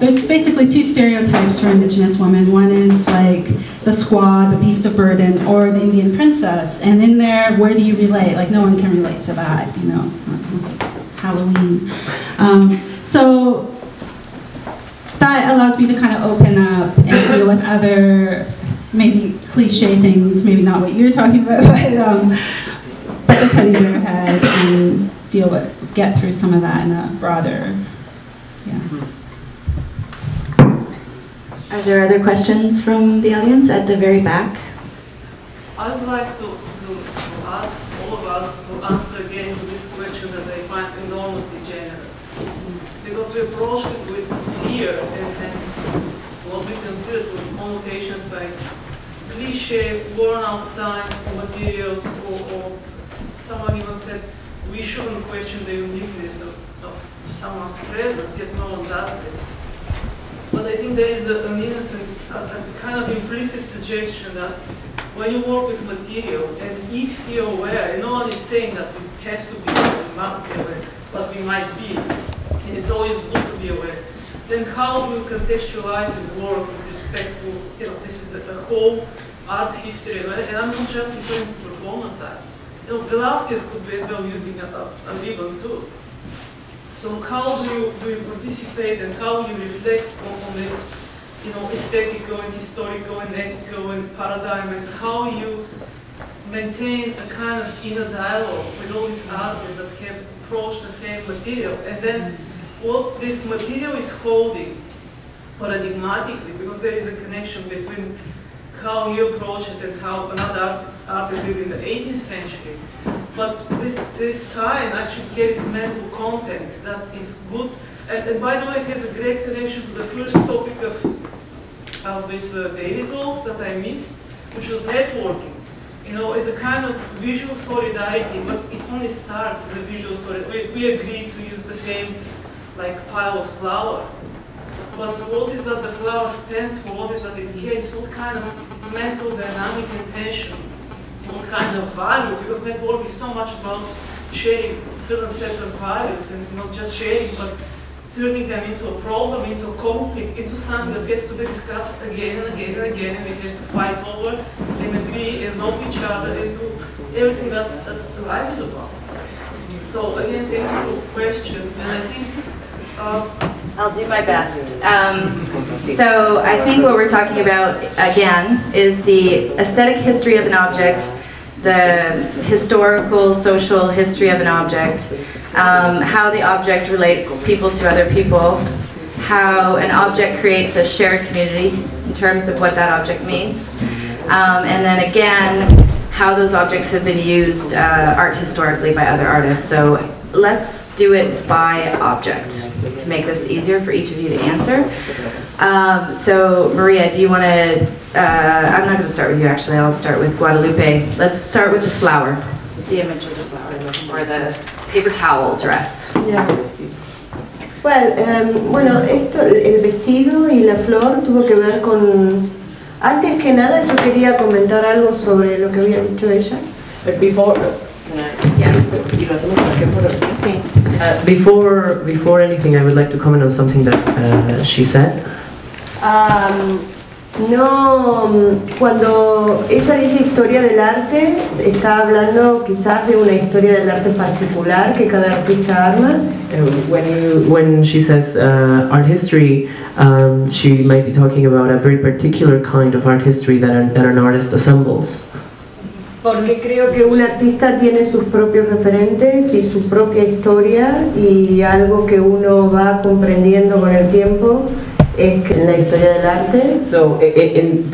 there's basically two stereotypes for Indigenous women. One is like the squaw, the beast of burden, or the Indian princess. And in there, where do you relate? Like, no one can relate to that, you know, unless it's Halloween. So that allows me to kind of open up and deal with other, maybe cliche things, maybe not what you're talking about, but the teddy bear head, and deal with, get through some of that in a broader, yeah. Are there other questions from the audience at the very back? I would like to ask all of us to answer again to this question that I find enormously generous. Because we approached it with fear and what we considered with connotations like cliche, worn out signs, materials, or someone even said, we shouldn't question the uniqueness of someone's presence. Yes, no one does this. But I think there is an innocent, a kind of implicit suggestion that when you work with material, and if you're aware, and no one is saying that we have to be aware, we must be aware, but we might be, and it's always good to be aware, then how do you contextualize your work with respect to, you know, this is a whole art history, and I'm not just referring to performance art. You know, Velázquez could be as well using a ribbon too. So how do you participate, and how you reflect on this, you know, aesthetical and historical and ethical and paradigm, and how you maintain a kind of inner dialogue with all these artists that have approached the same material, and then what this material is holding paradigmatically, because there is a connection between how you approach it and how another artist did in the 18th century. But this sign actually carries mental content that is good. And by the way, it has a great connection to the first topic of out with daily talks that I missed, which was networking. You know, as a kind of visual solidarity, but it only starts with visual solidarity. We agreed to use the same like pile of flour, but what is that the flour stands for, what is that it carries, what kind of mental dynamic intention, what kind of value, because network is so much about sharing certain sets of values, and not just sharing, but turning them into a problem, into a conflict, into something that has to be discussed again and again and again, and we have to fight over and agree and love each other and do everything that, life is about. So again, thanks for the question, and I think I'll do my best. So I think what we're talking about again is the aesthetic history of an object, the historical, social history of an object, how the object relates people to other people, how an object creates a shared community in terms of what that object means, and then again, how those objects have been used art historically by other artists. So let's do it by object to make this easier for each of you to answer. So Maria, do you want to, I'm not going to start with you actually, I'll start with Guadalupe. Let's start with the flower, the image of the flower, or the paper towel dress. Yeah. Well, bueno, esto, el vestido y la flor tuvo que ver con... Antes que nada yo quería comentar algo sobre lo que había dicho ella. Before anything, I would like to comment on something that she said. No, cuando ella dice historia del arte, está hablando quizás de una historia del arte particular que cada artista arma. When she says art history, she might be talking about a very particular kind of art history that an artist assembles. Porque creo que un artista tiene sus propios referentes y su propia historia, y algo que uno va comprendiendo con el tiempo es la historia del arte. So,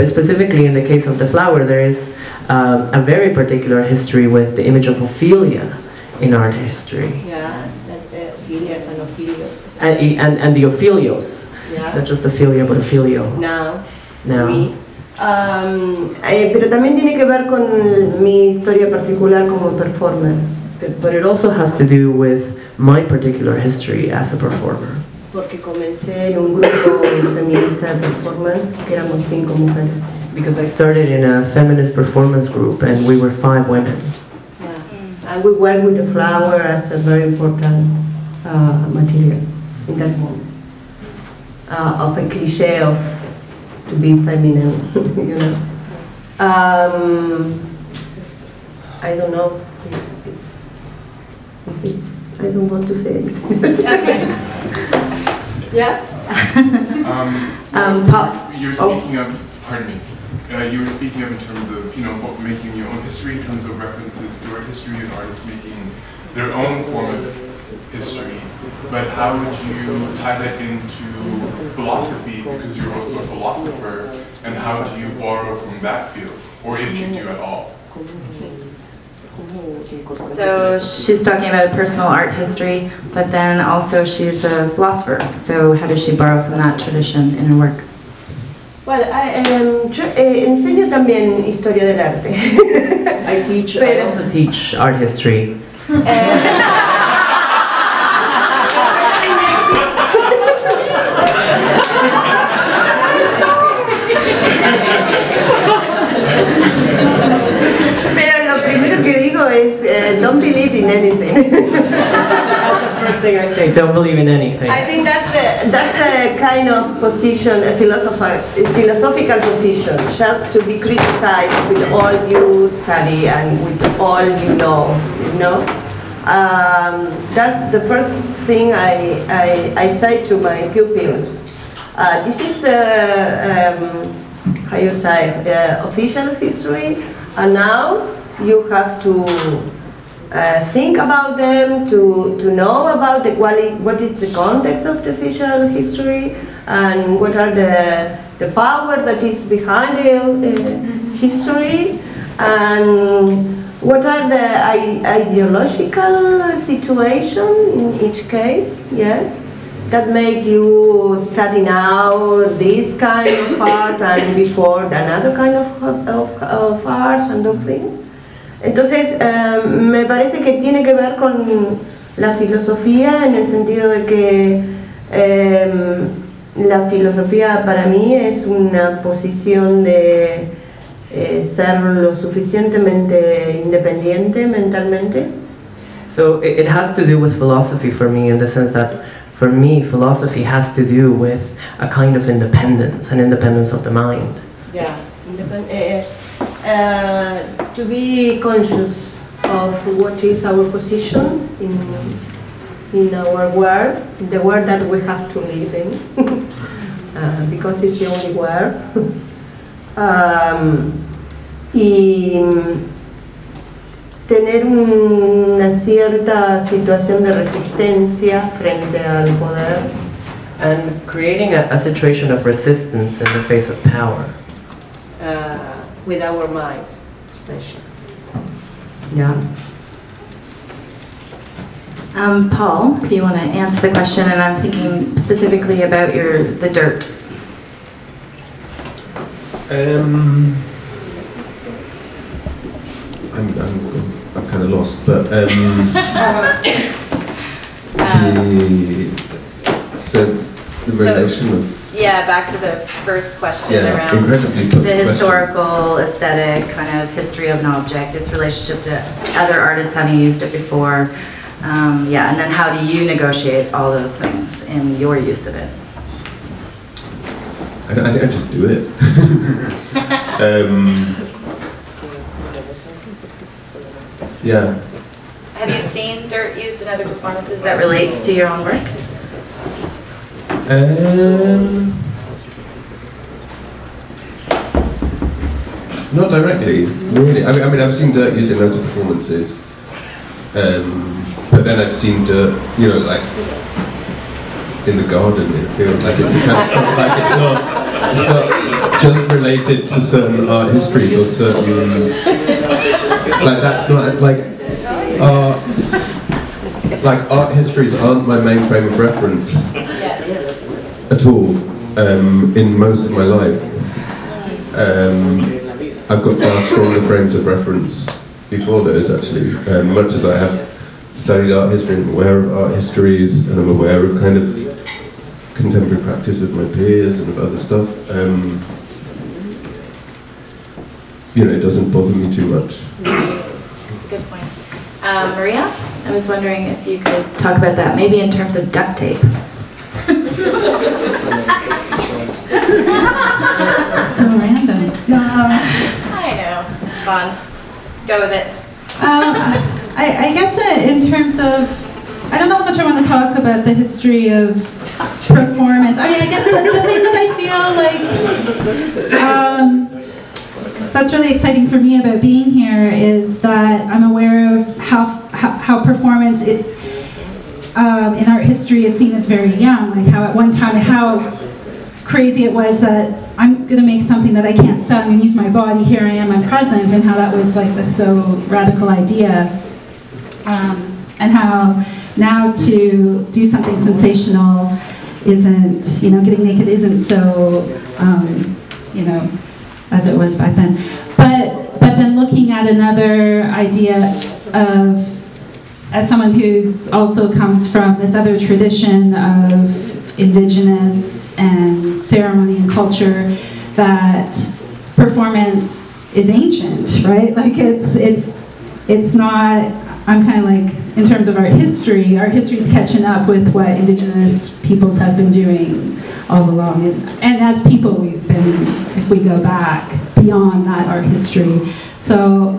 specifically in the case of the flower, there is a very particular history with the image of Ophelia in art history. Yeah, Ophelia is an Ophelio. And the Ophelios, yeah. Not just Ophelia, but Ophelio. Now. Me. Pero también tiene que ver con mi historia particular como performer. But it also has to do with my particular history as a performer. Porque comencé en un grupo feminista de performance que éramos 5 mujeres. Because I started in a feminist performance group and we were 5 women. Yeah. And we worked with the flower as a very important material in that moment of a cliche of to be feminine, you know. I don't know. It's, I don't want to say anything. Okay. Yeah. You're speaking of. Pardon me. You were speaking of in terms of making your own history in terms of references to art history and artists making their own form of history. But how would you tie that into philosophy, because you're also a philosopher, and how do you borrow from that field, or if you do at all? So she's talking about a personal art history, but then also she's a philosopher, so how does she borrow from that tradition in her work? Well, yo enseño también historia del arte. I also teach art history. Don't believe in anything. That's the first thing I say. Don't believe in anything. I think that's a kind of position, a philosophical position, just to be criticized with all you study and with all you know. You know, that's the first thing I say to my pupils. This is the how you say the official history, and now you have to think about them, to know about the what is the context of the official history, and what are the power that is behind the history, and what are the ideological situation in each case, yes. that make you study now this kind of art and before another kind of art and those things. Entonces, me parece que tiene que ver con la filosofía, en el sentido de que la filosofía para mí es una posición de ser lo suficientemente independiente mentalmente. So it has to do with philosophy for me, in the sense that for me philosophy has to do with a kind of independence, an independence of the mind. Yeah, to be conscious of what is our position in our world, the world that we have to live in, because it's the only world. Y tener una cierta situación de resistencia frente al poder. And creating a situation of resistance in the face of power. With our minds, especially. Yeah. Paul, if you want to answer the question, and I'm thinking specifically about the dirt. I'm kind of lost, but the relation of back to the first question around the historical aesthetic, kind of history of an object, its relationship to other artists having used it before. And then how do you negotiate all those things in your use of it? I think I just do it. Yeah. Have you seen dirt used in other performances that relates to your own work? Not directly, really. I mean, I've seen dirt used in loads of performances. But then I've seen dirt, you know, like in the garden, in the field, like it's kind of, like it's not just related to certain art histories or certain, like that's not like like art histories aren't my main frame of reference at all in most of my life. I've got far stronger frames of reference before those, actually, much as I have studied art history and I'm aware of art histories and I'm aware of kind of contemporary practice of my peers and of other stuff. You know, it doesn't bother me too much. That's a good point. Maria, I was wondering if you could talk about that, maybe in terms of duct tape. So random. I know, it's fun. Go with it. I guess in terms of, I don't know how much I want to talk about the history of performance. I mean, I guess the thing that I feel like that's really exciting for me about being here is that I'm aware of how performance in art history is seen as very young, like how at one time, how crazy it was that I'm going to make something that I can't sell, I'm going to use my body, here I am, I'm present, and how that was like this so radical idea. And how now to do something sensational isn't, you know, getting naked isn't so, you know, as it was back then. But then looking at another idea of, as someone who's also comes from this other tradition of Indigenous and ceremony and culture, that performance is ancient, right? Like it's not, I'm kind of like, in terms of art history is catching up with what Indigenous peoples have been doing all along. And as people we've been, if we go back beyond that art history. So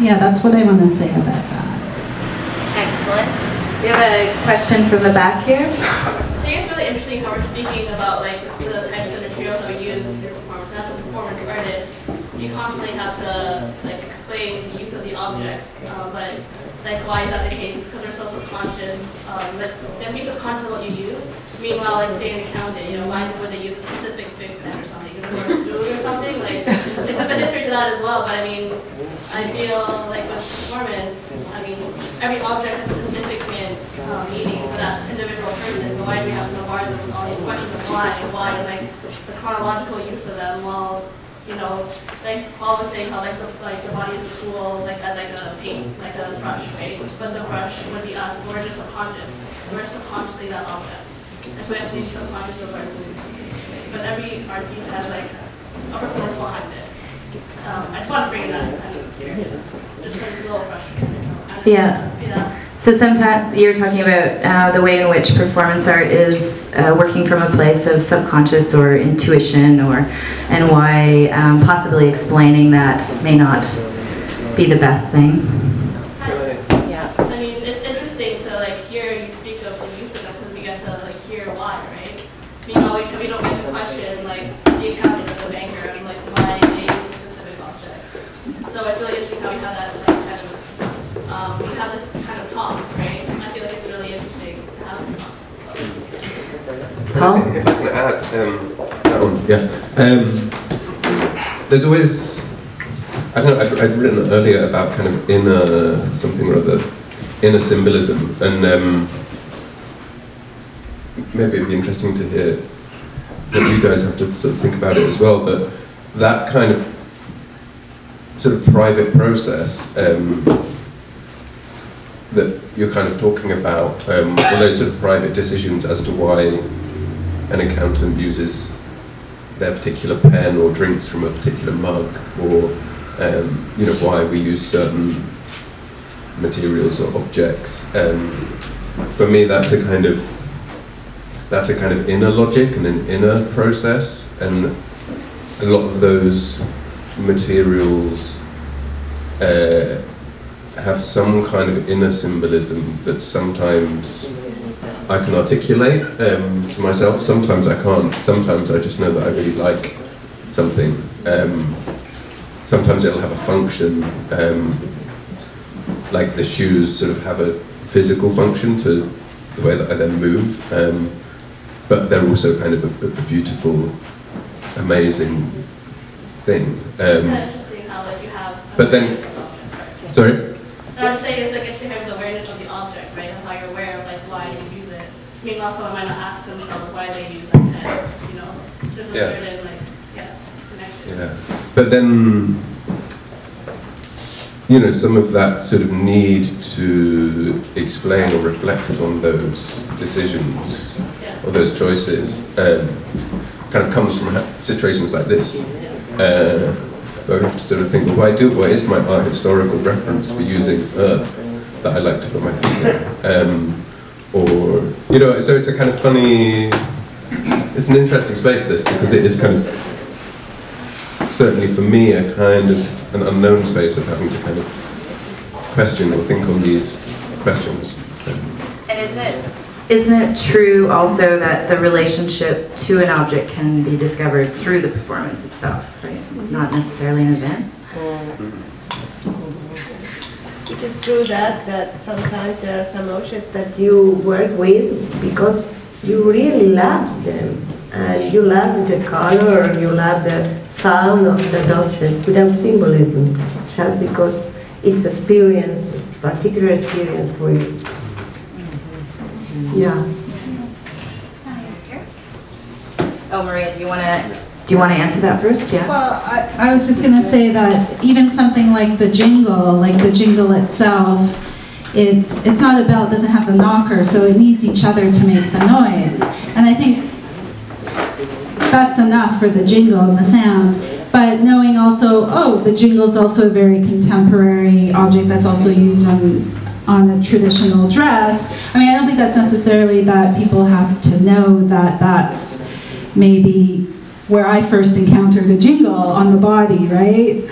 yeah, that's what I want to say about that. Excellent. We have a question from the back here. I think it's really interesting how we're speaking about like the types of materials that we use in your performance. And as a performance artist, you constantly have to like explain the use of the object. But like, why is that the case? It's because they're so subconscious. That means subconscious what you use. Meanwhile, like say an accountant, you know, why would they use a specific big pen or something? Because it's more smooth or something. Like, there's a history to that as well. But I mean, I feel like with performance, I mean, every object has a significant meaning for that individual pictures and why do we have no art and all these questions, why, like the chronological use of them, while, you know, like Paul was saying how like the body is a tool, like that, like a paint, like a brush, right? But the brush would be us, we're just subconscious. We're subconsciously that object. That's why I have to use subconscious of art pieces. But every art piece has like a performance behind it. I just want to bring that here, just because it's a little frustrating. Yeah. Yeah. So sometimes you're talking about the way in which performance art is working from a place of subconscious or intuition, or and why possibly explaining that may not be the best thing. Yeah. I mean, it's interesting to like hear you speak of the use of it because we get to like hear why, right? I mean, we don't get the question like the accountants of the banker of like why they use a specific object. So it's really interesting how we have that. Like, we have this kind of talk, right? I feel like it's really interesting to have this talk. So. Paul? If I can add that one, yeah. There's always, I don't know, I'd written earlier about kind of inner something or other, inner symbolism, and maybe it'd be interesting to hear that you guys have to sort of think about it as well, but that kind of sort of private process that you're kind of talking about, all those sort of private decisions as to why an accountant uses their particular pen or drinks from a particular mug, or you know, why we use certain materials or objects. For me, that's a kind of inner logic and an inner process, and a lot of those materials have some kind of inner symbolism that sometimes I can articulate to myself, sometimes I can't, sometimes I just know that I really like something. Sometimes it'll have a function, like the shoes sort of have a physical function to the way that I then move, but they're also kind of a beautiful, amazing thing. But then, sorry? I would say it's like interesting kind of the awareness of the object, right? Of how you're aware of like why you use it. I mean, also I might not ask themselves why they use that pen, you know. There's a certain like connection. Yeah. But then, you know, some of that sort of need to explain or reflect on those decisions or those choices kind of comes from situations like this. But we have to sort of think, well, why is my art historical reference for using earth that I like to put my feet in? Or, you know, so it's a kind of funny, it's an interesting space, this, because it is kind of, certainly for me, a kind of an unknown space of having to kind of question or think on these questions. And isn't it true also that the relationship to an object can be discovered through the performance itself, right? Not necessarily in events. It is true that sometimes there are some objects that you work with because you really love them, and you love the color, you love the sound of the objects without symbolism, just because it's experience, it's a particular experience for you. Yeah. Oh, Maria, do you want to answer that first? Yeah. Well, I was just going to say that even something like the jingle itself, it's not a bell, it doesn't have the knocker, so it needs each other to make the noise. And I think that's enough for the jingle and the sound. But knowing also, oh, the jingle's also a very contemporary object that's also used on a traditional dress. I mean, I don't think that's necessarily that people have to know that that's maybe where I first encountered the jingle on the body, right?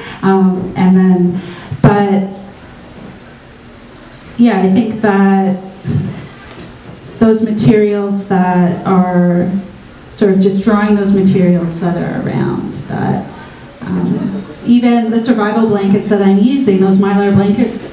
Yeah, I think that those materials that are sort of just drawing those materials that are around, that even the survival blankets that I'm using, those Mylar blankets,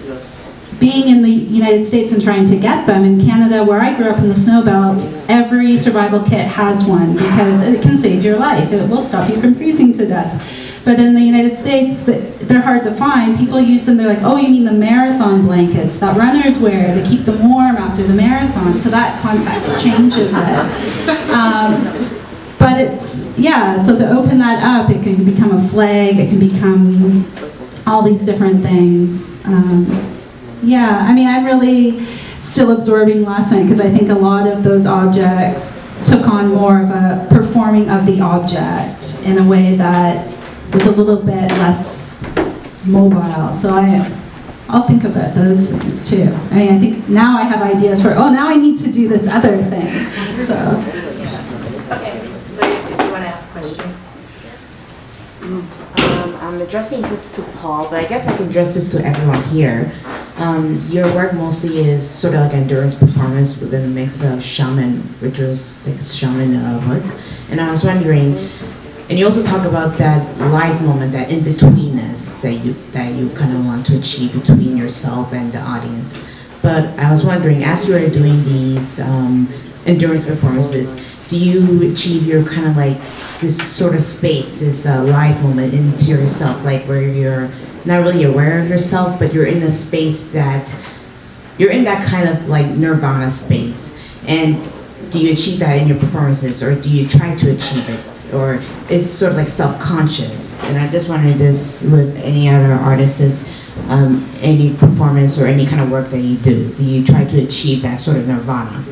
being in the United States and trying to get them, in Canada, where I grew up in the snow belt, every survival kit has one because it can save your life. It will stop you from freezing to death. But in the United States, they're hard to find. People use them, they're like, oh, you mean the marathon blankets that runners wear to keep them warm after the marathon. So that context changes it. But it's, yeah, so to open that up, it can become a flag, it can become all these different things. Yeah, I mean, I'm really still absorbing last night, because I think a lot of those objects took on more of a performing of the object in a way that was a little bit less mobile. So I'll think about those things too. I mean, I think now I have ideas for, oh, now I need to do this other thing. So. Yeah. Okay, so you want to ask a question? I'm addressing this to Paul, but I guess I can address this to everyone here. Your work mostly is sort of like endurance performance within a mix of shaman rituals, like shaman work. And I was wondering, and you also talk about that life moment, that in-betweenness that you kind of want to achieve between yourself and the audience. But I was wondering, as you are doing these endurance performances, do you achieve your kind of like this sort of space, this live moment into yourself, like where you're not really aware of yourself, but you're in a space that, you're in that kind of like nirvana space? And do you achieve that in your performances, or do you try to achieve it? Or it's sort of like self-conscious? And I'm just wondering this with any other artists, any performance or any kind of work that you do you try to achieve that sort of nirvana?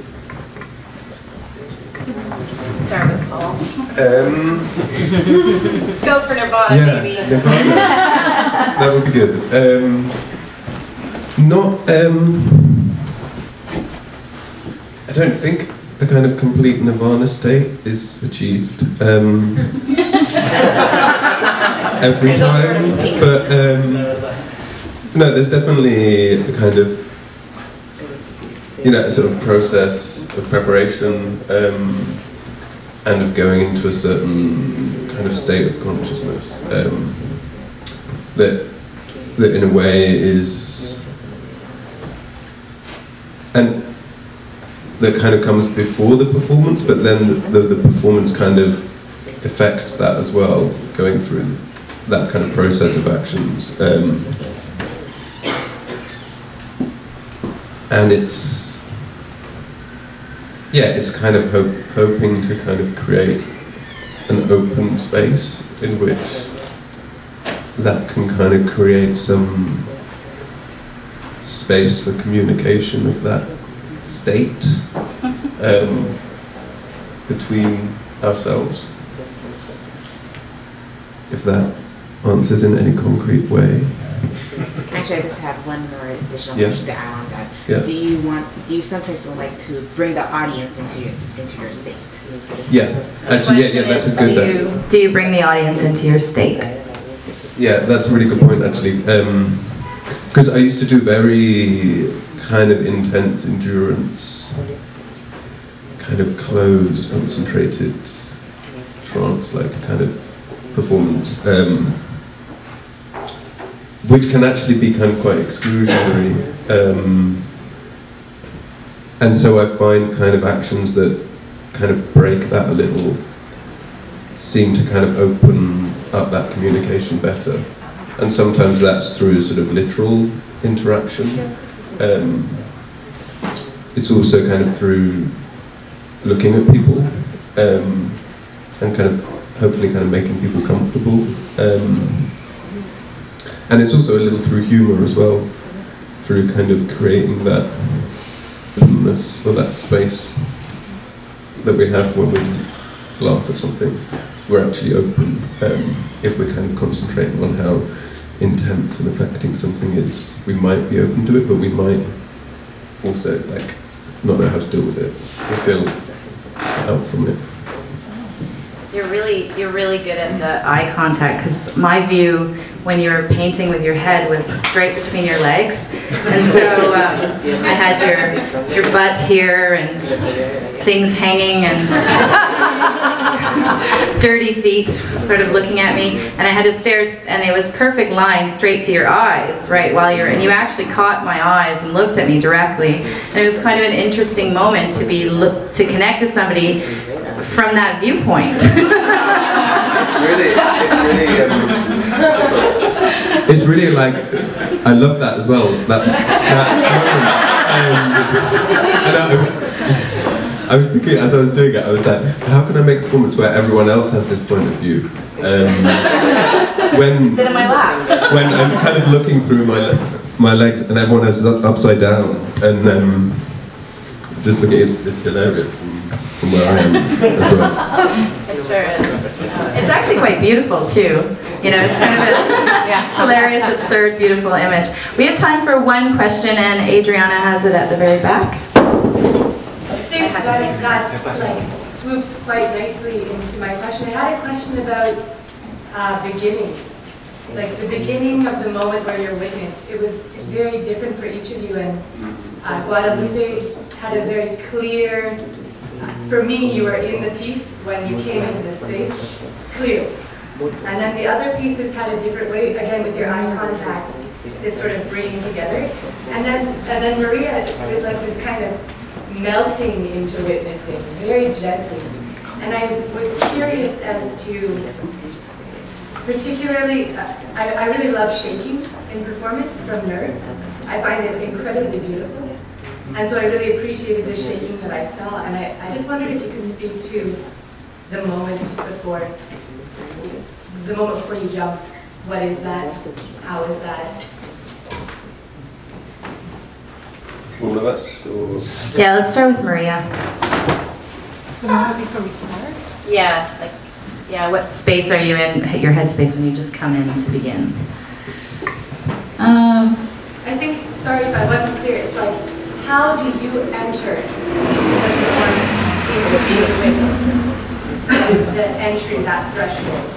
Go for nirvana, yeah, baby. Nirvana. That would be good. I don't think the kind of complete nirvana state is achieved every time, but no, there's definitely a kind of, you know, a sort of process of preparation. And of going into a certain kind of state of consciousness that in a way is, and that kind of comes before the performance, but then the performance kind of affects that as well, going through that kind of process of actions. And it's, yeah, it's kind of hoping to kind of create an open space in which that can kind of create some space for communication of that state between ourselves. If that answers in any concrete way. Actually, I just have one more additional question to add on that. Yes. Do you sometimes like to bring the audience into your state? Yeah. Actually, yeah, that's a good question. Do you bring the audience into your state? Yeah, that's a really good point, actually. Because I used to do very kind of intense endurance, kind of closed, concentrated, trance-like kind of performance. Which can actually be kind of quite exclusionary. And so I find kind of actions that kind of break that a little seem to kind of open up that communication better. And sometimes that's through sort of literal interaction. It's also kind of through looking at people and kind of hopefully kind of making people comfortable. And it's also a little through humor as well, through kind of creating that openness or that space that we have when we laugh at something. We're actually open if we're kind of concentrating on how intense and affecting something is. We might be open to it, but we might also like not know how to deal with it. We feel out from it. You're really good at the eye contact, because my view when you were painting with your head was straight between your legs, and so I had your butt here and things hanging and dirty feet sort of looking at me, and I had to stare, and it was perfect line straight to your eyes, right, while you're, and you actually caught my eyes and looked at me directly, and it was kind of an interesting moment to connect to somebody from that viewpoint. It's really like, I love that as well, that moment. I was thinking as I was doing it, I was like, how can I make a performance where everyone else has this point of view? Sit in my lap. When I'm kind of looking through my legs and everyone else is upside down, and just looking, it's hilarious from where I am as well. It sure is. It's actually quite beautiful too. You know, it's kind of a hilarious, absurd, beautiful image. We have time for one question, and Adriana has it at the very back. That like swoops quite nicely into my question. I had a question about beginnings, like the beginning of the moment where you're witnessed. It was very different for each of you, and Guadalupe had a very clear. For me, you were in the piece when you came into the space, clear. And then the other pieces had a different way, again with your eye contact, this sort of bringing together. And then Maria was like this kind of melting into witnessing, very gently. And I was curious as to, particularly, I really love shaking in performance from nerves. I find it incredibly beautiful. And so I really appreciated the shaking that I saw, and I just wondered if you could speak to the moment before you jump. What is that? How is that? All of us? Or? Yeah, let's start with Maria. The moment before we start? Yeah, what space are you in, your headspace, when you just come in to begin? I think, sorry if I wasn't clear, it's like, how do you enter into the performance, into being witnessed? The entry, that threshold.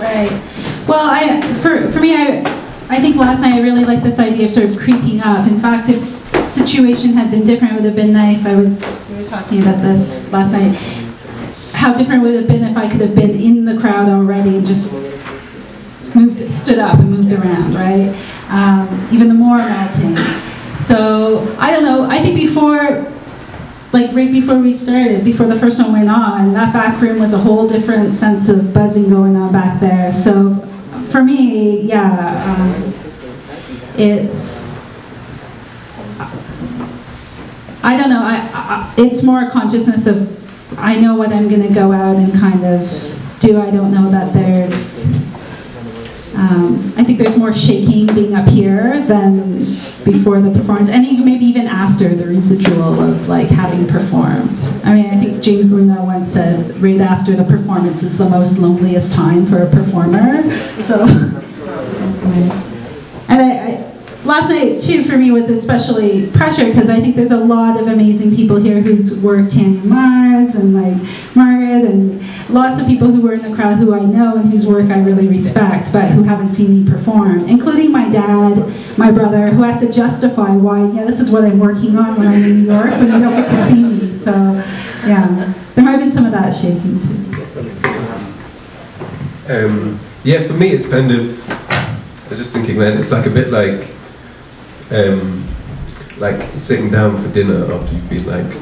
Right. Well, for me, I think last night I really liked this idea of sort of creeping up. In fact, if situation had been different, it would have been nice. We were talking about this last night. How different would it have been if I could have been in the crowd already and just stood up and moved around, right? Even the more melting. So I don't know. I think right before we started, before the first one went on, that back room was a whole different sense of buzzing going on back there. So for me, yeah, it's. I don't know, it's more a consciousness of, I know what I'm going to go out and kind of do. I don't know that there's, I think there's more shaking being up here than before the performance, and maybe even after the residual of like having performed. I mean, I think James Luna once said, right after the performance is the most loneliest time for a performer, so. And last night, too, for me was especially pressure, because I think there's a lot of amazing people here who's worked, Tanya Mars and like Margaret, and lots of people who were in the crowd who I know and whose work I really respect, but who haven't seen me perform, including my dad, my brother, who have to justify why, yeah, this is what I'm working on when I'm in New York, but they don't get to see me. So, yeah, there might have been some of that shaking, too. Yeah, for me, it's kind of, I was just thinking then, it's like a bit like sitting down for dinner after you've been like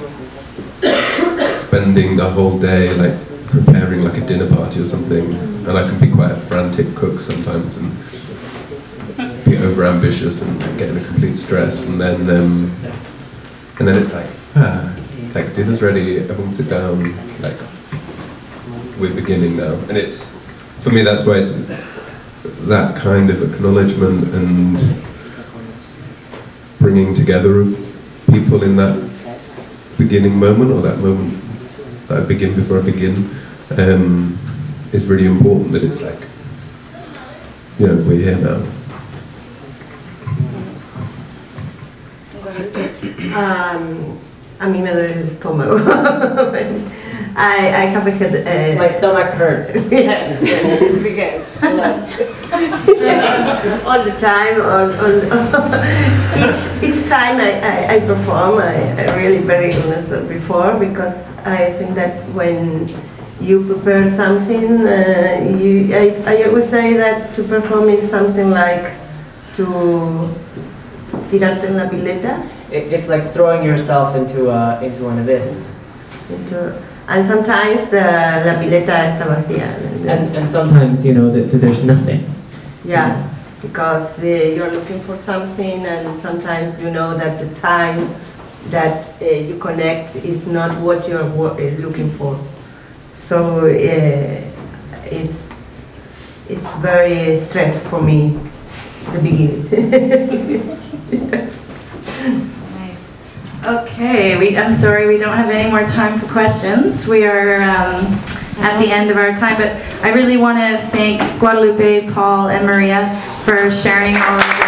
spending the whole day like preparing like a dinner party or something, and I can be quite a frantic cook sometimes and be overambitious and like, get in a complete stress, and then it's like like dinner's ready, everyone sit down, like we're beginning now, and it's for me that's why it's that kind of acknowledgement and bringing together of people in that beginning moment, or that moment that I begin before I begin, is really important. That it's like, you know, we're here now. A mí me duele el estómago. I have a head. My stomach hurts. Yes, yes, a lot. Yes, all the time. Each time I perform, I really very honest before, because I think that when you prepare something, I always say that to perform is something like to tirarte en la pileta. It's like throwing yourself into an abyss. And sometimes la pileta está vacía. And sometimes, you know, there's nothing. Yeah, because you're looking for something, and sometimes you know that the time that you connect is not what you're looking for. So it's very stressful for me, the beginning. Yes. Okay, I'm sorry we don't have any more time for questions. We are at the end of our time, but I really want to thank Guadalupe, Paul, and Maria for sharing all of